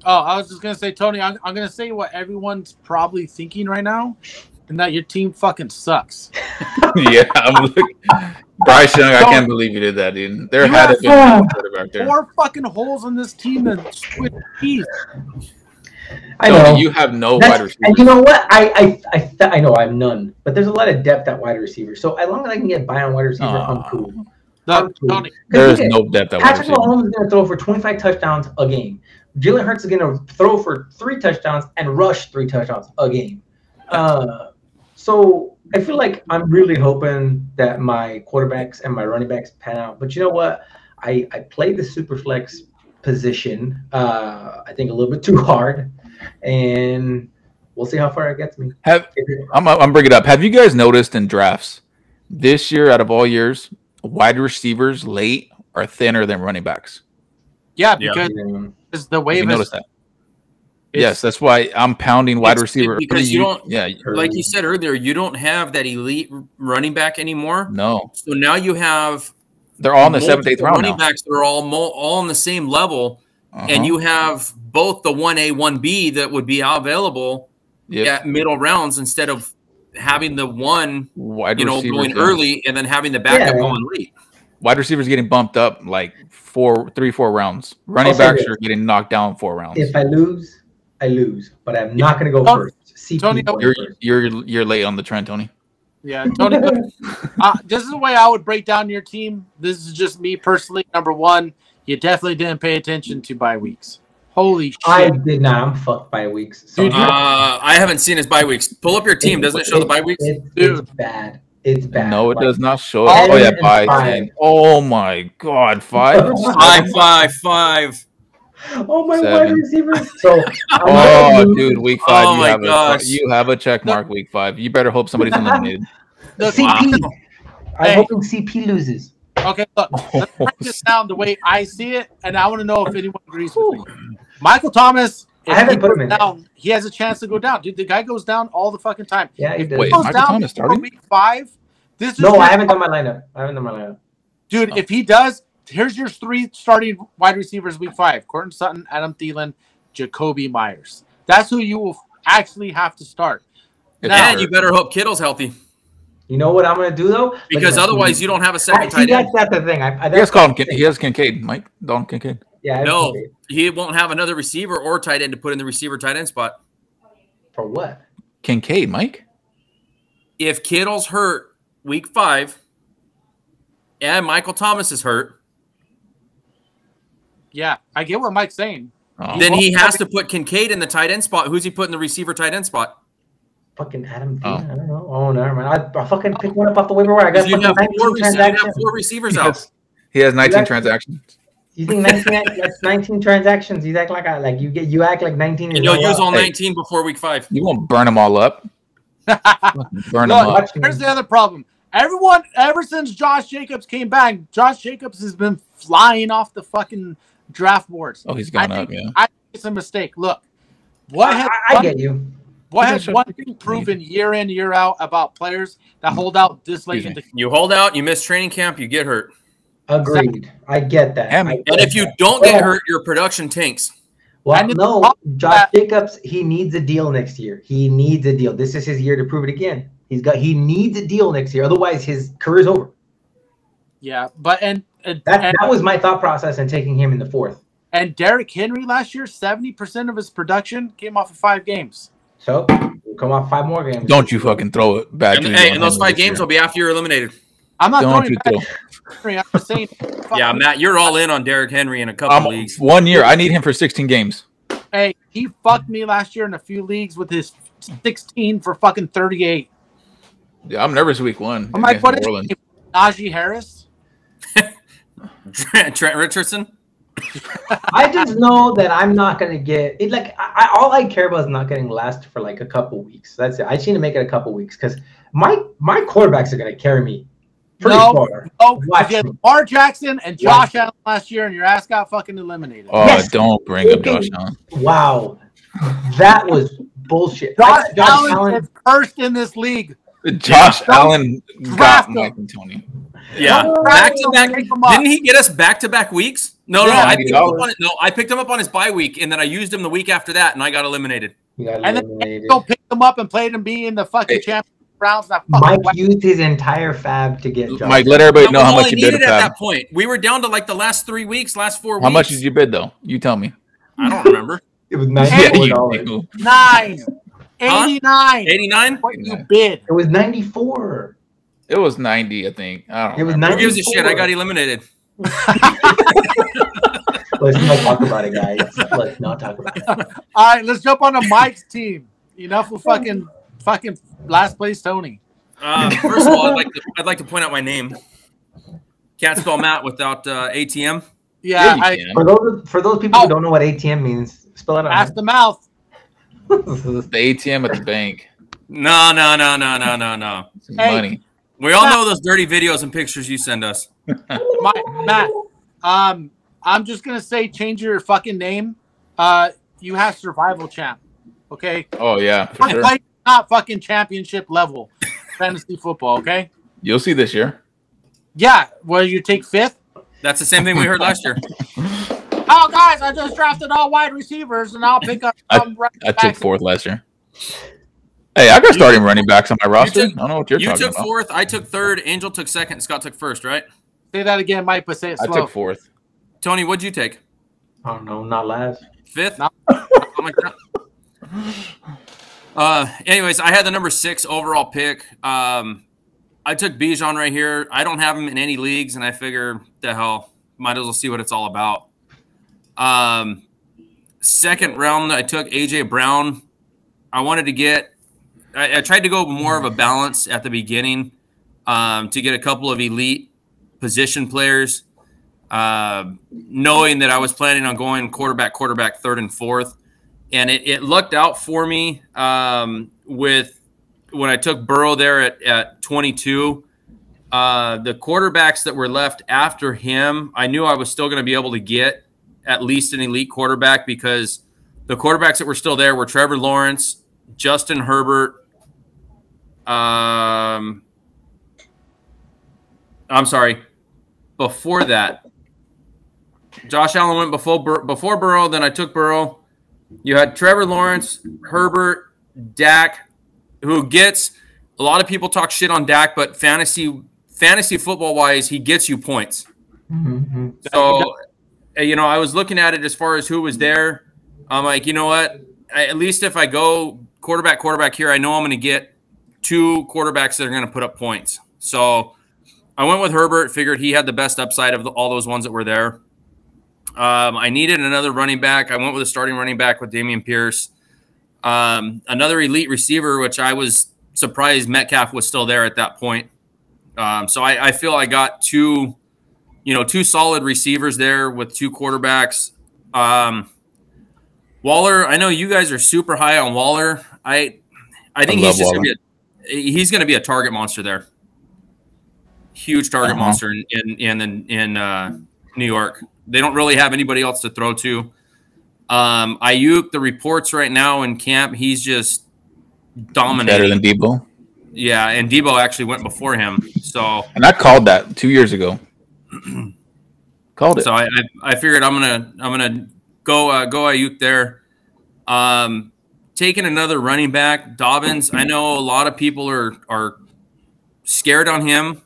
Oh, I was just going to say, Tony, I'm going to say what everyone's probably thinking right now, and that your team fucking sucks. Yeah. Bryce Young, I can't believe you did that, dude. There had to be four fucking holes on this team and switch teeth. I know you have no wide receiver. And you know what? I know I have none, but there's a lot of depth at wide receiver. So as long as I can get by on wide receiver, I'm cool. There is no depth at wide receiver. Patrick Mahomes is going to throw for 25 touchdowns a game. Jalen Hurts is going to throw for 3 touchdowns and rush 3 touchdowns a game. So I feel like I'm really hoping that my quarterbacks and my running backs pan out. But you know what? I play the super flex position, I think a little bit too hard, and we'll see how far it gets me. I'm bringing it up. Have you guys noticed in drafts this year, out of all years, wide receivers late are thinner than running backs? Yeah, because it's the wave. Notice that. Yes, that's why I'm pounding wide receiver because you don't. Yeah, like you said earlier, you don't have that elite running back anymore. No. So now you have. They're all in the 7th, 8th round. Running backs are all on the same level, and you have both the 1A, 1B that would be available at middle rounds instead of having the one wide receiver going early and then having the backup going late. Wide receivers getting bumped up like 3, 4 rounds. Running backs are getting knocked down 4 rounds. If I lose, I lose, but I'm not going to go first. Tony, you're late on the trend, Tony. Yeah, Tony. This is the way I would break down your team. This is just me personally. Number one, you definitely didn't pay attention to bye weeks. Holy shit! I did not. I'm fucked bye weeks. So dude, I haven't seen his bye weeks. Pull up your team. Doesn't it show the bye weeks? It's bad. It's bad. No, it does not show. Oh yeah, bye. Oh my god, 5. 5, 5, 5. Oh my 7. Wide receiver! So, oh dude, week 5, oh you have a check mark. Week 5, you better hope somebody's eliminated. CP, wow. I'm hoping CP loses. Okay, look, let's break this down the way I see it, and I want to know if anyone agrees with me. Michael Thomas, I haven't put him down. He has a chance to go down, dude. The guy goes down all the fucking time. Yeah, he does. Wait, Michael Thomas starting week 5. This is I haven't done my lineup. Dude, if he does. Here's your 3 starting wide receivers week 5: Cortland Sutton, Adam Thielen, Jakobi Meyers. That's who you will actually have to start. And you better hope Kittle's healthy. You know what I'm going to do, though? Because otherwise you don't have a second tight end. That's the thing. He has Kincaid, Mike. Dalton Kincaid. Yeah, no, he won't have another receiver or tight end to put in the receiver tight end spot. For what? Kincaid, Mike. If Kittle's hurt week 5 and Michael Thomas is hurt. Yeah, I get what Mike's saying. Oh. Then he has to put Kincaid in the tight end spot. Who's he putting the receiver tight end spot? Fucking Adam Thielen. I don't know. Oh, never mind. I fucking picked one up off the waiver wire. I got four receivers out. He has 19 transactions. You think 19? That's 19 transactions. You act like you act like 19. And you'll use all 19 before week 5. You won't burn them all up. Look, here's the other problem. Everyone, ever since Josh Jacobs came back, Josh Jacobs has been flying off the fucking draft boards. Oh, he's gone up. Yeah, I think it's a mistake. Look, What has one thing proven year in, year out about players that hold out this late? You hold out, you miss training camp, you get hurt. Agreed. I get that. And if you don't get hurt, your production tanks. Well, no, Josh Jacobs, he needs a deal next year. He needs a deal. This is his year to prove it again. He needs a deal next year. Otherwise, his career's over. Yeah, but that was my thought process in taking him in the 4th. And Derrick Henry last year, 70% of his production came off of 5 games. So, we'll come off 5 more games. Don't you fucking throw it back. And those 5 games will be after you're eliminated. I'm not throwing it back. I'm saying, yeah, Matt, you're all in on Derrick Henry in a couple leagues. 1 year. I need him for 16 games. Hey, he fucked me last year in a few leagues with his 16 for fucking 38. Yeah, I'm nervous week 1. I'm like, what is it? Najee Harris? Trent Richardson? I just know that I'm not gonna get it. Like all I care about is not getting last for like a couple weeks. That's it. I just need to make it a couple weeks because my quarterbacks are gonna carry me pretty far. Oh, you had Lamar Jackson and Josh Allen last year, and your ass got fucking eliminated. Oh, yes. Don't bring up Josh Allen. Wow, that was bullshit. Josh Allen is first in this league. Josh Allen got Mike Antonio. Yeah, didn't he get us back-to-back weeks? No, yeah, no, I picked him up on his bye week, and then I used him the week after that, and I got eliminated. And then go pick him up and played him being the fucking champion rounds. Mike used his entire fab to get Josh. Mike, let everybody know how much you bid at that point. We were down to like the last 3 weeks, last 4 weeks. How much did you bid though? You tell me. I don't remember. It was $94. Nice. 89. 89. What you bid? It was 94. It was 90, I think. I don't know. It was 90. Who gives a shit? I got eliminated. Let's not talk about it, guys. Let's not talk about it. All right, let's jump on to Mike's team. Enough with fucking last place, Tony. First of all, I'd like to point out my name. Can't spell Matt without ATM. Yeah, for those people who don't know what ATM means, spell it out. Ask the mouth. This is the ATM at the bank. No. Money. We all know those dirty videos and pictures you send us. Matt, I'm just going to say change your fucking name. You have Survival Champ, okay? Oh, yeah. For sure. Like not fucking championship level fantasy football, okay? You'll see this year. Yeah. Well, you take 5th? That's the same thing we heard last year. Oh, guys, I just drafted all wide receivers, and I'll pick up some running backs. I took 4th last year. Hey, I got starting running backs on my roster. I don't know what you're talking about. You took 4th. I took 3rd. Angel took 2nd. Scott took 1st, right? Say that again, Mike, but say it slow. I took 4th. Tony, what'd you take? I don't know. Not last. 5th? Not like that. Anyways, I had the number 6 overall pick. I took Bijan right here. I don't have him in any leagues, and I figure, the hell, might as well see what it's all about. 2nd round, I took A.J. Brown. I wanted to get... I tried to go more of a balance at the beginning to get a couple of elite position players, knowing that I was planning on going quarterback, 3rd and 4th. And it lucked out for me with when I took Burrow there at 22. The quarterbacks that were left after him, I knew I was still going to be able to get at least an elite quarterback because the quarterbacks that were still there were Trevor Lawrence, Justin Herbert, I'm sorry. Before that, Josh Allen went before Burrow. Then I took Burrow. You had Trevor Lawrence, Herbert, Dak, who gets a lot of people talk shit on Dak, but fantasy football wise, he gets you points. Mm-hmm. So, you know, I was looking at it as far as who was there. I'm like, you know what? At least if I go quarterback here, I know I'm going to get two quarterbacks that are going to put up points. So I went with Herbert, figured he had the best upside of all those ones that were there. I needed another running back. I went with a starting running back with Dameon Pierce. Another elite receiver, which I was surprised Metcalf was still there at that point. So I feel I got two solid receivers there with two quarterbacks. Waller, I know you guys are super high on Waller. I think he's just going to be a target monster there. Huge target monster in New York. They don't really have anybody else to throw to. Ayuk, the reports right now in camp, he's just dominating. Better than Debo. Yeah, and Debo actually went before him. So, and I called that 2 years ago. Called it. So I figured I'm gonna go Ayuk there. Taking another running back, Dobbins. I know a lot of people are scared on him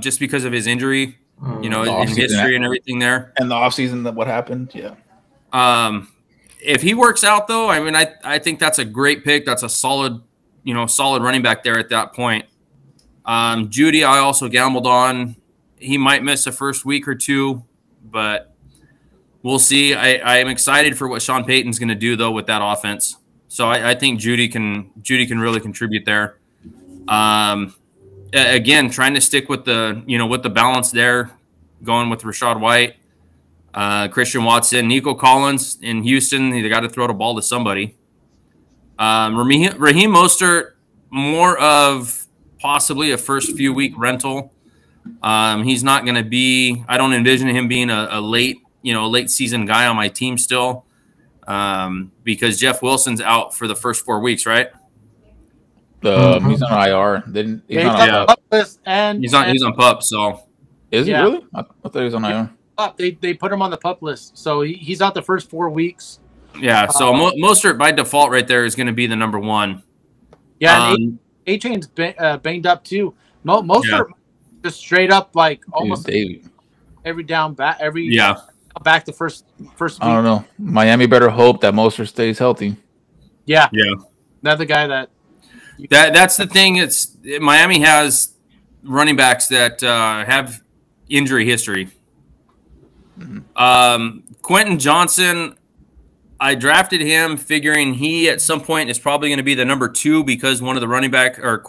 just because of his injury, you know, his history and everything there. And the offseason, what happened? Yeah. If he works out, though, I mean, I think that's a great pick. That's a solid running back there at that point. Judy, I also gambled on. He might miss the first week or two, but we'll see. I am excited for what Sean Payton's going to do, though, with that offense. So I think Judy can really contribute there. Again, trying to stick with the balance there, going with Rachaad White, Christian Watson, Nico Collins in Houston. They got to throw the ball to somebody. Raheem Mostert, more of possibly a first few week rental. He's not going to be. I don't envision him being a late season guy on my team still, because Jeff Wilson's out for the first 4 weeks, right? He's on IR. He's on PUP. So is he really? I thought he was on IR. They put him on the PUP list, so he's out the first 4 weeks. Yeah. So Mostert by default right there is going to be the number one. Yeah. A-Chain's banged up too. Mostert just straight up like almost every down back. Back the first week. I don't know. Miami better hope that Mostert stays healthy. Yeah. Yeah. Another guy that. That's the thing. It's Miami has running backs that have injury history. Quentin Johnson, I drafted him figuring he at some point is probably going to be the number two because one of the running back or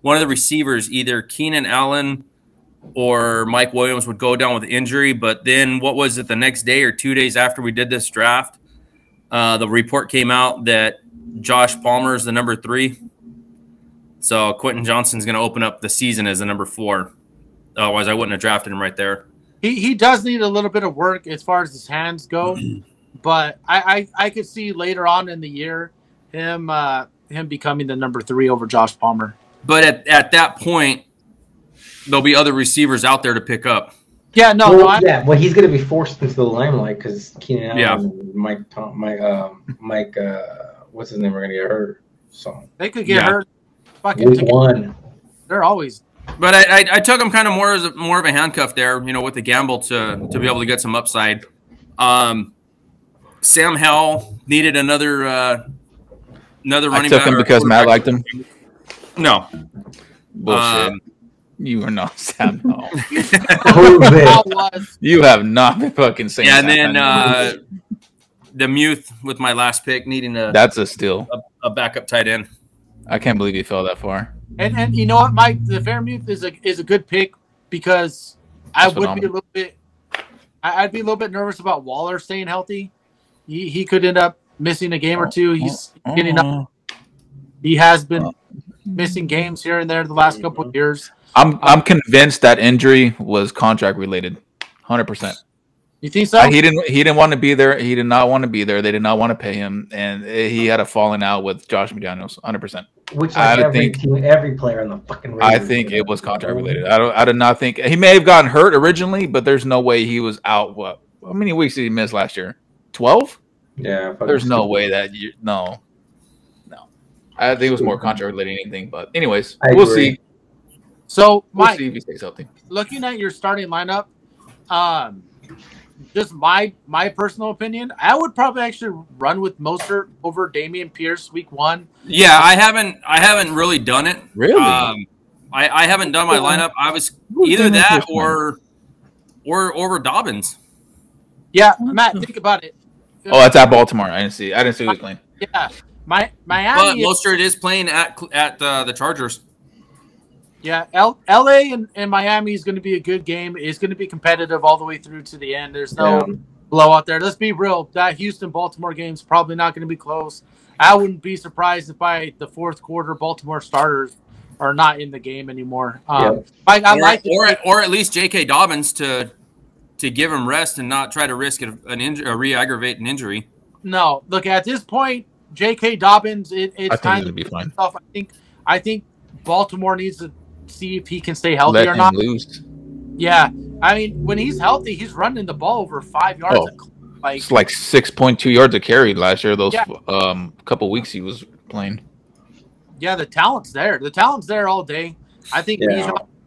one of the receivers, either Keenan Allen or Mike Williams, would go down with injury. But then what was it, the next day or 2 days after we did this draft, the report came out that Josh Palmer is the number three. So Quentin Johnson's going to open up the season as the number four. Otherwise, I wouldn't have drafted him right there. He does need a little bit of work as far as his hands go, but I could see later on in the year him becoming the number three over Josh Palmer. But at that point, there'll be other receivers out there to pick up. Yeah, no. He's going to be forced into the limelight because Keenan Allen and Mike, what's his name? We're going to get hurt. So they could get hurt. Fucking one. They're always. But I took him kind of more of a handcuff there, you know, with the gamble to be able to get some upside. Sam Howell needed another running back. I took him because Matt liked him. No. Bullshit. You are not Sam Howell. You have not been fucking saying that. And then the Muth with my last pick needing that's a steal. A backup tight end. I can't believe you fell that far. And you know what, Mike, the Fairmouth is a good pick because I'd be a little bit nervous about Waller staying healthy. He could end up missing a game or two. He's getting up. He has been missing games here and there the last couple of years. I'm convinced that injury was contract related, 100%. You think so? He didn't want to be there. He did not want to be there. They did not want to pay him, and he had a falling out with Josh McDaniels, 100%. Which every player in the fucking league. I think it was contract related. I did not think he may have gotten hurt originally, but there's no way he was out. What? How many weeks did he miss last year? 12. Yeah. There's no way that you. No. No. I think it was more controversial than anything. But anyways, we'll see. So we'll see if you say something. Looking at your starting lineup, just my personal opinion, I would probably actually run with Mostert over Dameon Pierce week one. Yeah, I haven't really done it. Really? I haven't done my lineup. I was either that or over Dobbins. Yeah, Matt, think about it. Oh, that's at Baltimore. I didn't see who was playing. Yeah, Miami. But Mostert is playing at the Chargers. Yeah, L.A. and Miami is going to be a good game. It's going to be competitive all the way through to the end. There's no blowout there. Let's be real. That Houston-Baltimore game is probably not going to be close. I wouldn't be surprised if by the fourth quarter Baltimore starters are not in the game anymore. Or at least J.K. Dobbins to give him rest and not try to risk re-aggravate an injury. No. Look, at this point, J.K. Dobbins, it's time to be fine. I think Baltimore needs to see if he can stay healthy or not. Loose. Yeah. I mean, when he's healthy, he's running the ball over 5 yards. It's like 6.2 yards a carry last year. Those couple weeks he was playing. Yeah, the talent's there. The talent's there all day. I think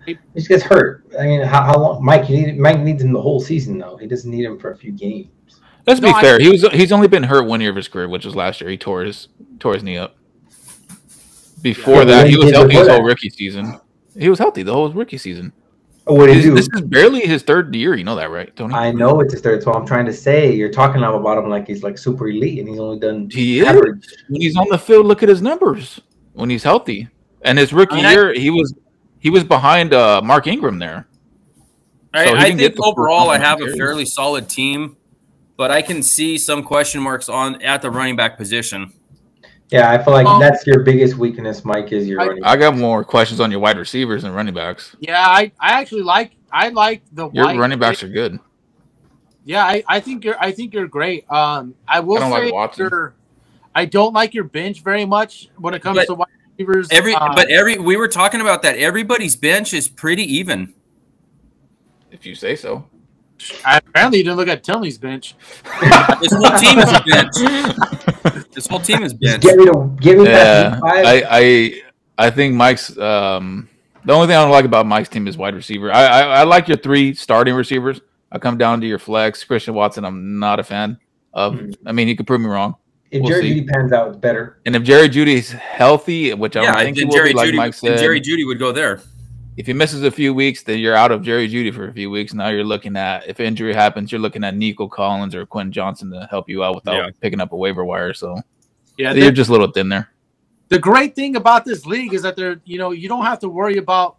he just gets hurt. I mean, how long? Mike needs him the whole season, though. He doesn't need him for a few games. Let's be fair. He's only been hurt 1 year of his career, which was last year. He tore his knee up. Before that, he was healthy his whole rookie season. He was healthy the whole rookie season. Oh, what did he do? This is barely his third year. You know that, right, Tony? I know it's his third. So I'm trying to say you're talking about him like he's like super elite, and he's only done average. When he's on the field, look at his numbers when he's healthy. And his rookie year, he was behind Mark Ingram there. So I think overall, I have a fairly solid team, but I can see some question marks at the running back position. Yeah, I feel like that's your biggest weakness, Mike, is your running back. I got more questions on your wide receivers than running backs. Yeah, I actually like the wide running backs are good. Yeah, I think you're great. I don't like your bench very much when it comes to wide receivers. We were talking about that. Everybody's bench is pretty even. If you say so. Apparently you didn't look at Tony's bench. This whole team is a bench. This whole team is bench. Give me that. I think Mike's the only thing I don't like about Mike's team is wide receiver. I like your three starting receivers. I come down to your flex. Christian Watson, I'm not a fan of. I mean, you could prove me wrong. If Jerry Jeudy pans out, it's better. And if Jerry Jeudy's healthy, which I think he will be, like Mike said, Jerry Jeudy would go there. If he misses a few weeks, then you're out of Jerry Jeudy for a few weeks. Now you're looking at, if injury happens, you're looking at Nico Collins or Quentin Johnson to help you out without picking up a waiver wire. So, you're just a little thin there. The great thing about this league is that you don't have to worry about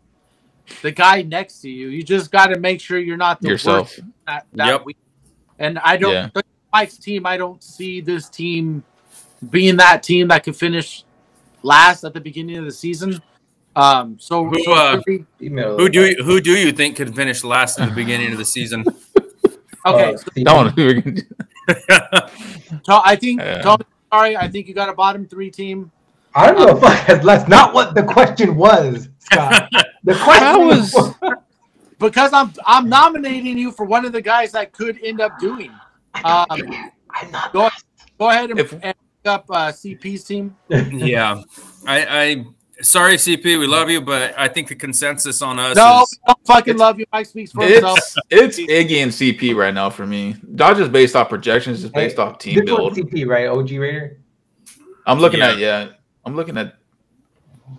the guy next to you. You just got to make sure you're not the worst that week. And I don't, Mike's team, I don't see this team being that team that could finish last at the beginning of the season. So who do you think could finish last at the beginning of the season? Okay, I think you got a bottom three team. I don't know. That's not what the question was, Scott. The question was because I'm nominating you for one of the guys that could end up doing. Go ahead and pick up CP's team. Yeah, Sorry, CP, we love you, but I think the consensus on us is... No, I fucking love you. Mike speaks for himself. It's Iggy and CP right now for me. Dodge is based off projections. It's based off team build. CP, right? OG Raider? I'm looking Not looking at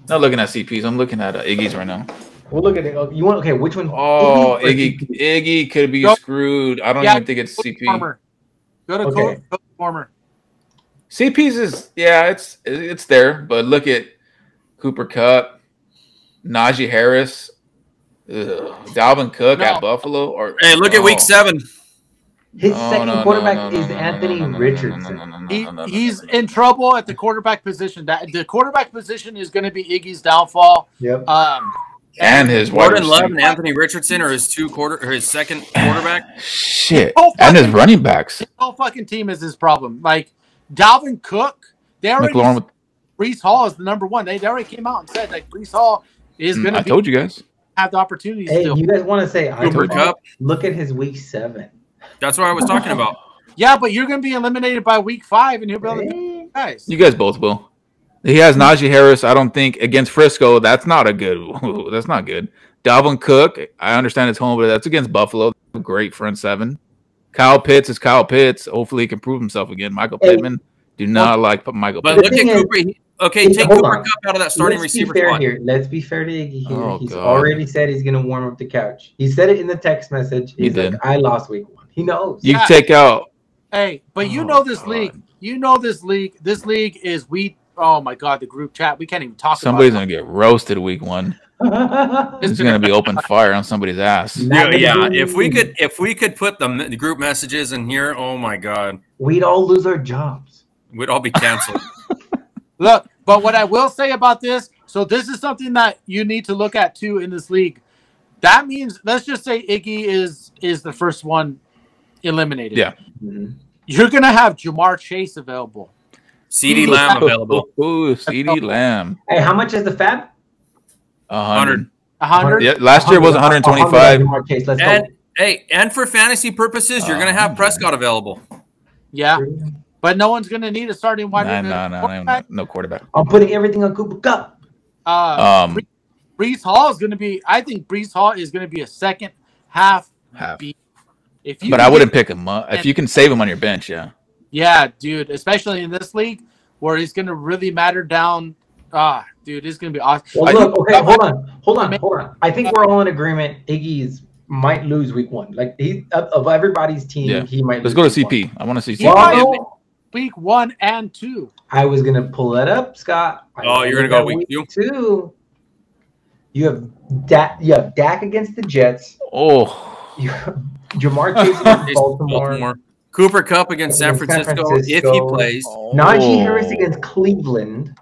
CP's. I'm looking at Iggy's right now. We'll look at it. You want... Okay, which one? Oh, Iggy could be screwed. I don't even think it's CP. Farmer. Go to Coach Farmer. CP's is... Yeah, it's there, but look at... Cooper Kupp, Najee Harris, Dalvin Cook at Buffalo. Hey, look at Week 7. His second quarterback is Anthony Richardson. He's in trouble at the quarterback position. The quarterback position is going to be Iggy's downfall. Yep. And his Jordan Love and Anthony Richardson are his second quarterback. Shit. And his running backs. His whole fucking team is his problem. Like Dalvin Cook, they already. Breece Hall is the number one. They already came out and said like Breece Hall is going to. I told you guys have the opportunity. Hey, you guys want to say look at his Week 7. That's what I was talking about. Yeah, but you're going to be eliminated by Week 5, and he'll be like, guys. You guys both will. He has Najee Harris. I don't think against Frisco. That's not good. Dalvin Cook. I understand it's home, but that's against Buffalo. Great front seven. Kyle Pitts is Kyle Pitts. Hopefully, he can prove himself again. Michael Pittman. Do not like Michael Pittman. But look at Cooper. Okay, take Cooper Kupp out of that starting receiver spot. Let's be fair to Iggy here. Oh, he's already said he's going to warm up the couch. He said it in the text message. He's like, I lost week 1. He knows. You take out. Hey, but you know this league. You know this league. This league is we. Oh my God, the group chat. We can't even talk. Somebody's gonna get roasted week 1. It's gonna be open fire on somebody's ass. Yeah. If we could put the group messages in here, oh my God, we'd all lose our jobs. We'd all be canceled. Look, but what I will say about this, so this is something that you need to look at too in this league. That means, let's just say Iggy is the first one eliminated. Yeah, you're gonna have Ja'Marr Chase available. CD Lamb available. Ooh, CD Lamb. Hey, how much is the FAB? 100. 100? Yeah, last year was 125. And hey, and for fantasy purposes, you're going to have Prescott available. Yeah. But no one's going to need a starting wide receiver. No quarterback. I'm putting everything on Cooper Kupp. Breece Hall is going to be, I think Breece Hall is going to be a second half. Beat. If you but I wouldn't pick him up. If you can save him on your bench, yeah. Yeah, dude, especially in this league where he's going to really matter down. Dude, it's going to be awesome. Well, look, okay, hold on. I think we're all in agreement. Iggy's might lose week 1. Like, he, of everybody's team, he might lose. Let's go to CP. I want to see CP. Well, week 1 and 2. I was going to pull that up, Scott. You're going to go week 2. You have Dak against the Jets. You have Ja'Marr Chase against Baltimore. Cooper Kupp against San Francisco, if he plays. Najee Harris against Cleveland.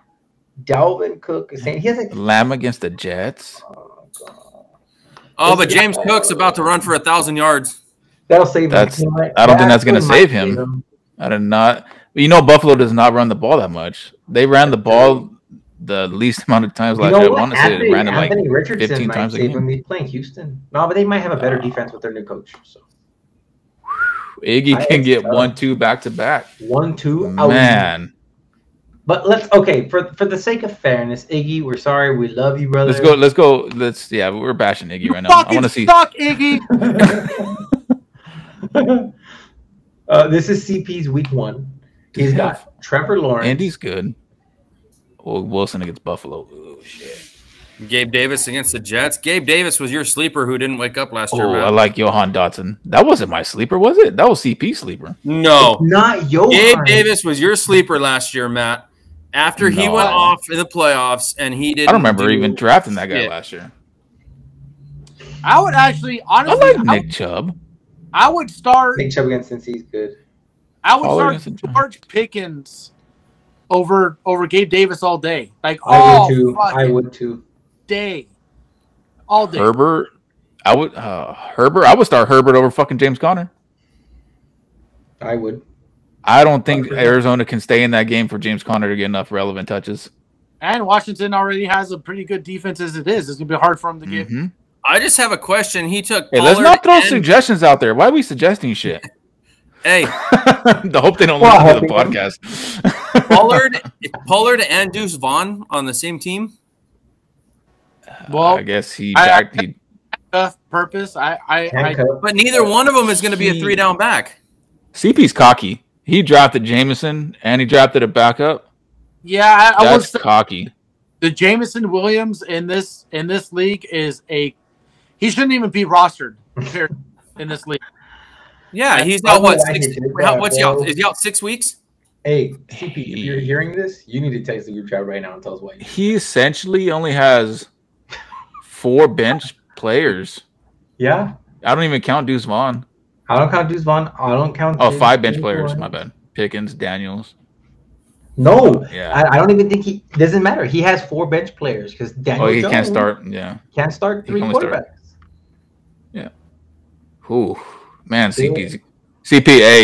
Dalvin Cook is saying he has a Lamb against the Jets. Oh, God. But James Cook's about to run for 1,000 yards. That'll save him. I don't think that's going to save him. I did not. You know, Buffalo does not run the ball that much. They ran the ball the least amount of times last year. I want to say they ran it like 15 times a game. He's playing Houston. No, but they might have a better defense with their new coach. So. Iggy can get 1-2 back to back. 1-2, man. But let's for the sake of fairness, Iggy. We're sorry. We love you, brother. Let's go. Yeah, we're bashing Iggy right now. I want to see. Fuck Iggy. This is CP's week 1. He's got Trevor Lawrence. Andy's good. Wilson against Buffalo. Oh shit. Gabe Davis against the Jets. Gabe Davis was your sleeper who didn't wake up last year. I like Johan Dotson. That wasn't my sleeper, was it? That was CP's sleeper. No. It's not Johan. Gabe Davis was your sleeper last year, Matt. After he went off in the playoffs and he didn't. I don't remember even drafting that guy last year. I would actually, honestly. I like Nick Chubb. I would start. Nick Chubb against since he's good. I would start George Pickens over Gabe Davis all day. Like, I would too. Herbert, I would start Herbert over fucking James Conner. I would. I don't think Arizona can stay in that game for James Conner to get enough relevant touches. And Washington already has a pretty good defense as it is. It's gonna be hard for him to get. I just have a question. He took. Hey, let's not throw suggestions out there. Why are we suggesting shit? Hey, I hope they don't listen to the podcast. Pollard and Deuce Vaughn on the same team. Well, I guess he purpose. But neither one of them is going to be a 3-down back. CP's cocky. He drafted Jameson and he drafted a backup. Yeah, I was cocky. The Jameson Williams in this league is he shouldn't even be rostered in this league. Yeah, he's out is he out 6 weeks? Hey, CP, if you're hearing this, you need to text the group chat right now and tell us why. He essentially only has 4 bench players. Yeah. I don't even count Deuce Vaughn. I don't count Deuce Vaughn. I don't count. 5 bench players. My bad. Pickens, Daniels. No. Yeah. I don't even think he doesn't matter. He has 4 bench players because Daniels. Oh, he can't start. Yeah. Can't start 3 quarterbacks. Yeah. Ooh, man, CP,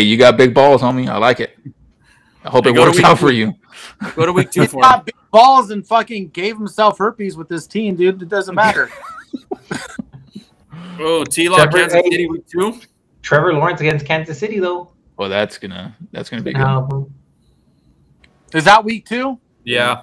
you got big balls, homie. I like it. I hope it works out for you. Go to week 2 for him. Big balls and fucking gave himself herpes with this team, dude. It doesn't matter. T-Law, Kansas City week 2. Trevor Lawrence against Kansas City, though. Oh, that's gonna be good. Is that week 2? Yeah.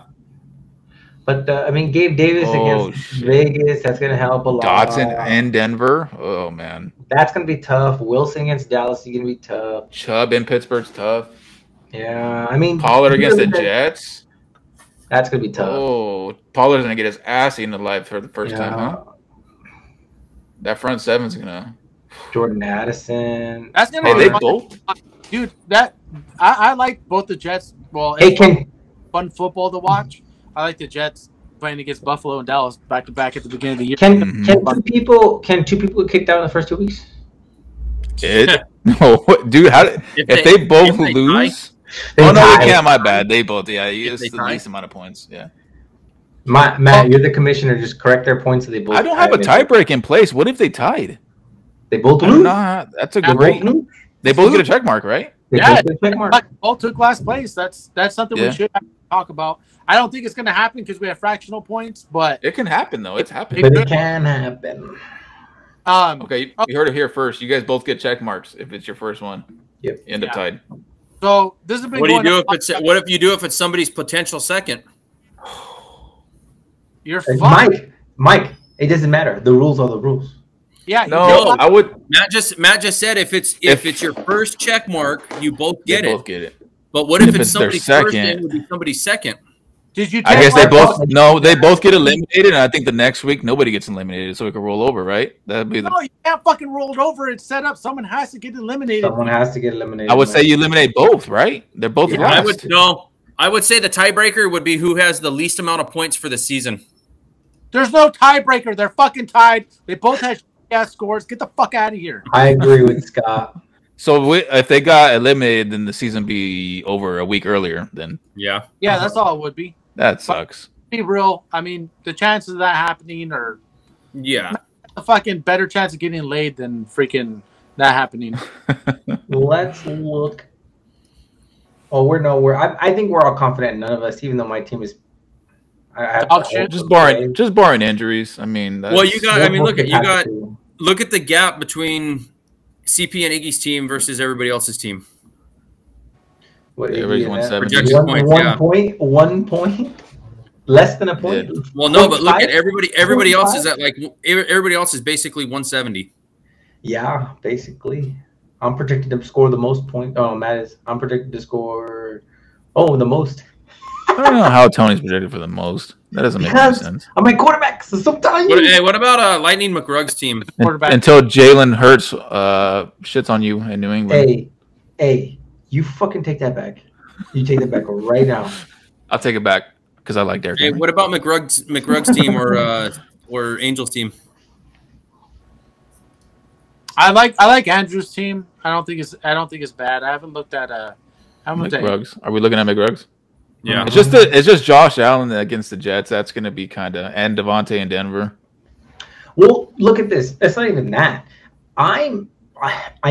But, I mean, Gabe Davis against Vegas, that's going to help a lot. Dotson and Denver. Oh, man. That's going to be tough. Wilson against Dallas is going to be tough. Chubb in Pittsburgh's tough. Yeah, I mean. Pollard against the Jets. That's going to be tough. Oh, Pollard's going to get his ass eaten alive for the first time, huh? That front seven's going to. Jordan Addison. That's going to be both. Dude, I like both the Jets. Well, it's fun football to watch. I like the Jets playing against Buffalo and Dallas back to back at the beginning of the year. Can two people get kicked out in the first 2 weeks? No, dude. How if they both lose? They tie. They can't. My bad. They both. Yeah, it's the least amount of points. Yeah. Matt, you're the commissioner. Just correct their points so they both. I don't have a tiebreak in place. What if they tied? They both lose. That's a great. They both get a check mark, right? Yeah, both took last place. That's something we should talk about. I don't think it's going to happen because we have fractional points, but it can happen though. It's happening. But it can happen. Okay, you heard it here first. You guys both get check marks if it's your first one. Yep. You end up tied. So this is what do you do if it's what if you do if it's somebody's potential second? You're fine. Mike. It doesn't matter. The rules are the rules. Yeah. No, I would. Matt just said if it's your first check mark, you both get it. But what if it's somebody's first and it would be somebody's second? Did you? I guess they both. No, they both get eliminated, and I think the next week nobody gets eliminated, so we can roll over, right? That'd be. No, you can't fucking roll over. It's set up. Someone has to get eliminated. I would say you eliminate both, right? They're both. Yeah, last. I would say the tiebreaker would be who has the least amount of points for the season. There's no tiebreaker. They're fucking tied. They both had ass scores. Get the fuck out of here. I agree with Scott. So if they got eliminated, then the season be over a week earlier. Then yeah, that's all it would be. That sucks. But to be real, I mean, the chances of that happening are a fucking better chance of getting laid than freaking that happening. Let's look. Oh, I think we're all confident. None of us, even though my team is. Just barring injuries. I mean, look at the gap between CP and Iggy's team versus everybody else's team. What Projection points, 1 point, less than a point. Yeah. Well, no, but look at everybody. Everybody else is at everybody else is basically 170. Yeah, basically. I'm predicted to score the most points. Oh, Matt is. I'm predicted to score. Oh, the most. I don't know how Tony's predicted for the most. That doesn't make any sense. I'm like quarterbacks. So sometimes. What about Lightning McRug's team? Until Jalen Hurts shits on you in New England. Hey, you fucking take that back. You take that back right now. I'll take it back because I like Derek. Hey, what about McRug's team or Angel's team? I like Andrew's team. I don't think it's bad. I haven't looked at McRug's. Are we looking at McRug's? Yeah, it's just Josh Allen against the Jets. That's going to be kind of and Devontae in Denver. Well, look at this. It's not even that. I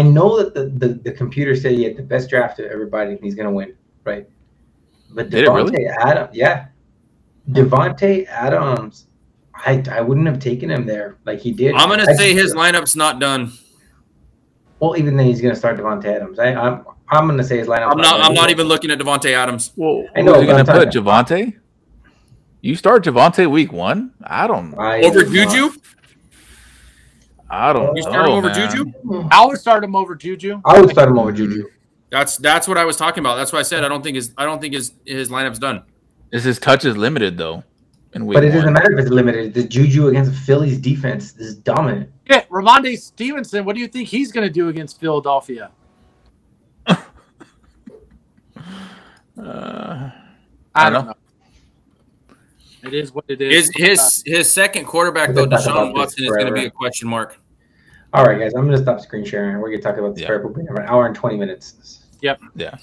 know that the computer said he had the best draft of everybody. He's going to win, right? But Devontae Adams. I wouldn't have taken him there like he did. I'm going to say his lineup's not done. Well, even then he's going to start Devontae Adams. I'm going to say his lineup. I'm not even looking at Devontae Adams. Whoa. I know you're going to put Javonte. You start Javonte week 1. I don't know. Over Juju. I don't. You start him over Juju. I would start him over Juju. I would start him over Juju. That's what I was talking about. That's why I said I don't think his lineup's done. His touch is limited though. But it doesn't matter if it's limited. The Juju against the Phillies defense is dominant. Yeah, Ramondre Stevenson. What do you think he's going to do against Philadelphia? I don't know. It is what it is. His second quarterback though, Deshaun Watson, is going to be a question mark. All right, guys, I'm going to stop screen sharing. We're going to talk about this for an hour and 20 minutes. Yep. Yeah.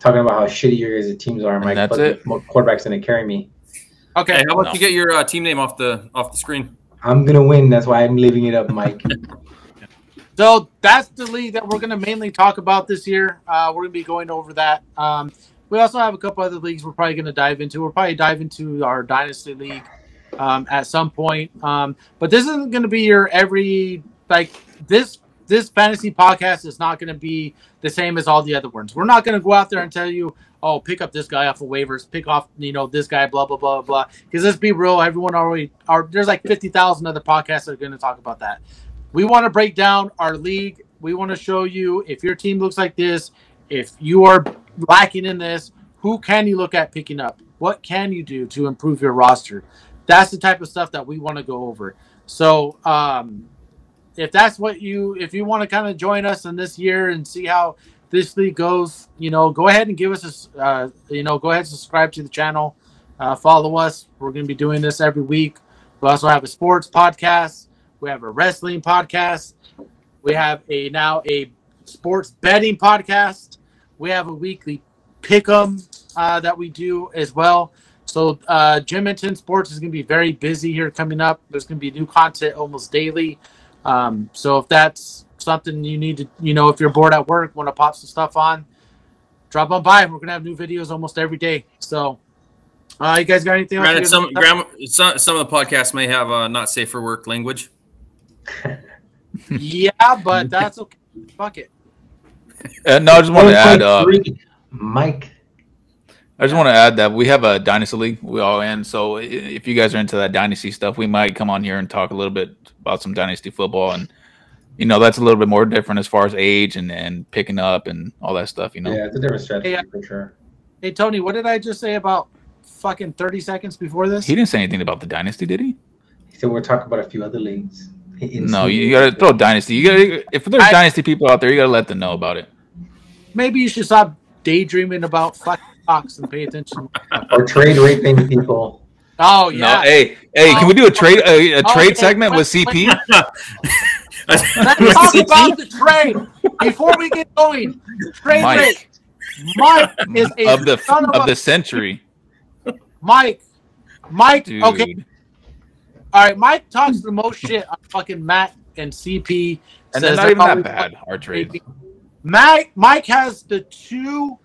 Talking about how shitty your guys' teams are, Mike. That's it. Quarterback's going to carry me. Okay, how about you get your team name off the screen? I'm going to win. That's why I'm leaving it up, Mike. So that's the league that we're going to mainly talk about this year. We're going to be going over that. We also have a couple other leagues we're probably going to dive into. We'll probably dive into our Dynasty League at some point. But this isn't going to be your every – like this fantasy podcast is not going to be the same as all the other ones. We're not going to go out there and tell you, oh, pick up this guy off of waivers, pick off, you know, this guy, blah, blah, blah, blah. Because let's be real, everyone already – there's like 50,000 other podcasts that are going to talk about that. We want to break down our league. We want to show you if your team looks like this, if you are lacking in this, who can you look at picking up? What can you do to improve your roster? That's the type of stuff that we want to go over. So if that's what you – if you want to kind of join us in this year and see how – this league goes, you know, go ahead and give us a, you know, go ahead and subscribe to the channel. Follow us. We're going to be doing this every week. We also have a sports podcast. We have a wrestling podcast. We have a now a sports betting podcast. We have a weekly pick'em that we do as well. So Jim and Tim Sports is going to be very busy here coming up. There's going to be new content almost daily. So if that's something you need to, you know, if you're bored at work, want to pop some stuff on, drop on by. We're gonna have new videos almost every day. So you guys got anything else? Right, some of the podcasts may have not safe for work language. Yeah, but that's okay. Fuck it. No, I just want to add Mike. I just want to add that we have a dynasty league we all in. So if you guys are into that dynasty stuff, we might come on here and talk a little bit about some dynasty football, and you know, that's a little bit more different as far as age and picking up and all that stuff, you know. Yeah, it's a different strategy for sure. Hey, Tony, what did I just say about fucking 30 seconds before this? He didn't say anything about the dynasty, did he? He said we're talking about a few other leagues. No, you got to throw dynasty. You got if there's dynasty people out there, you got to let them know about it. Maybe you should stop daydreaming about fucking stocks and pay attention. Or trade rating people. Oh, yeah. No, hey, can we do a trade segment with CP? Let's talk about the trade before we get going. Trade Mike. Mike is a son of the century. Mike. Dude. Okay. All right. Mike talks the most shit on fucking Matt and CP. And they're not even that bad. Our trade. Mike has the two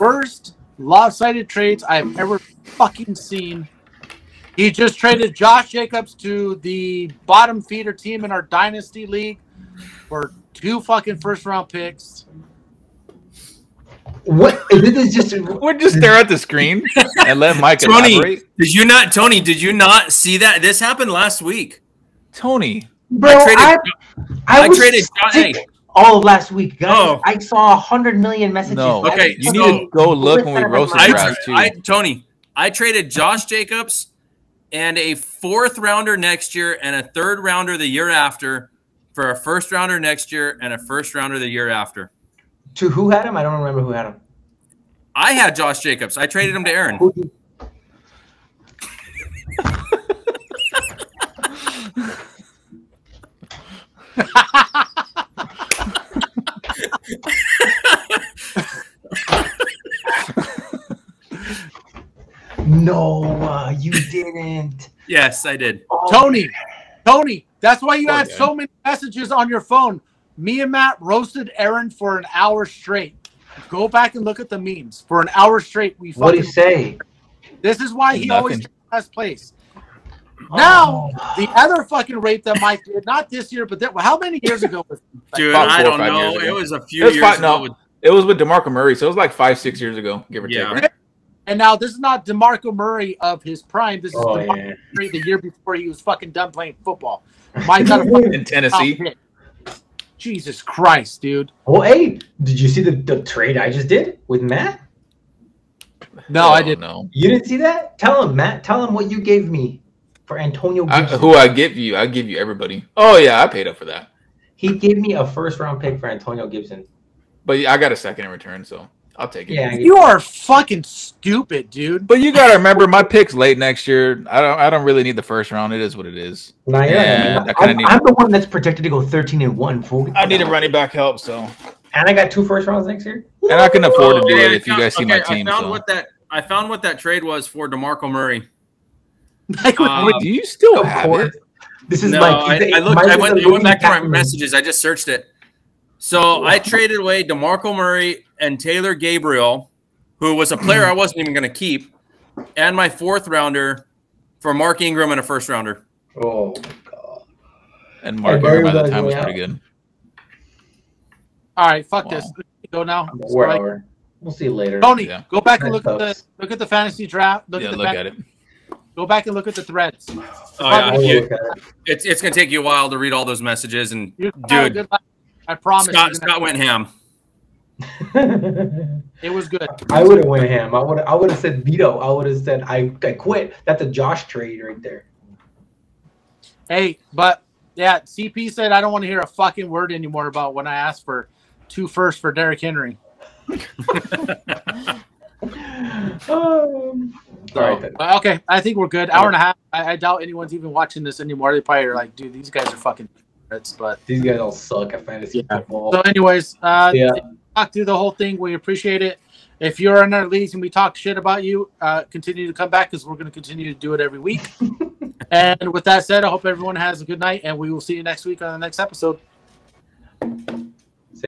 worst lopsided trades I've ever fucking seen. He just traded Josh Jacobs to the bottom feeder team in our dynasty league for two fucking first-round picks. What? We'll just stare at the screen and let Mike elaborate. Tony, did you not see that? This happened last week. Tony. Bro, I traded all of last week, guys. Oh. I saw 100 million messages. No. Okay, you need to go look when we roast the draft, too. Tony, I traded Josh Jacobs and a fourth rounder next year, and a third rounder the year after, for a first rounder next year, and a first rounder the year after. To who had him? I don't remember who had him. I had Josh Jacobs. I traded him to Aaron. No, you didn't. Yes, I did. Oh. Tony, that's why you had so many messages on your phone. Me and Matt roasted Aaron for an hour straight. Go back and look at the memes. For an hour straight, we fucking... What did he say? This is why he always took last place. Oh. Now, the other fucking rape that Mike did, not this year, but how many years ago was it? Like, dude, I don't know. It was a few years ago. No, it was with DeMarco Murray, so it was like 5-6 years ago, give or take. Right? And now this is not DeMarco Murray of his prime. This is DeMarco Murray the year before he was fucking done playing football. Mike got a in Tennessee. Jesus Christ, dude. Oh, hey, did you see the trade I just did with Matt? No, I didn't know. You didn't see that? Tell him, Matt. Tell him what you gave me for Antonio Gibson. I give you everybody. Oh, yeah, I paid up for that. He gave me a first-round pick for Antonio Gibson. But yeah, I got a second in return, so... I'll take it. Yeah, you are fucking stupid, dude. But you gotta remember, my pick's late next year. I don't really need the first round. It is what it is. Nah, yeah, I'm the one that's projected to go 13-1. Fool. I need a running back help. So, and I got two first rounds next year. And I can afford to do it if you guys see my team. I found what that trade was for DeMarco Murray. Wait, do you still have it? This is I went back to my messages. I just searched it. So I traded away DeMarco Murray and Taylor Gabriel, who was a player I wasn't even going to keep, and my fourth rounder for Mark Ingram and a first rounder. Oh, my God. And Mark Ingram by that time was pretty good. All right, fuck this. Go now. We'll see you later. Tony, yeah. Go back and look at the fantasy draft. Look at it. Go back and look at the threads. It's going to take you a while to read all those messages. And dude, I promise. Scott went ham. It was good. I would have went ham. I would have said veto. I would have said I quit. That's a Josh trade right there. Hey, but yeah, CP said I don't want to hear a fucking word anymore about when I asked for 2 firsts for Derrick Henry. Okay, I think we're good. Hour and a half. I doubt anyone's even watching this anymore. They probably are like, dude, these guys are fucking nuts, but these guys all suck at fantasy football. So anyways, talk through the whole thing. We appreciate it. If you're in our leagues and we talk shit about you, continue to come back because we're going to continue to do it every week. And with that said, I hope everyone has a good night, and we will see you next week on the next episode.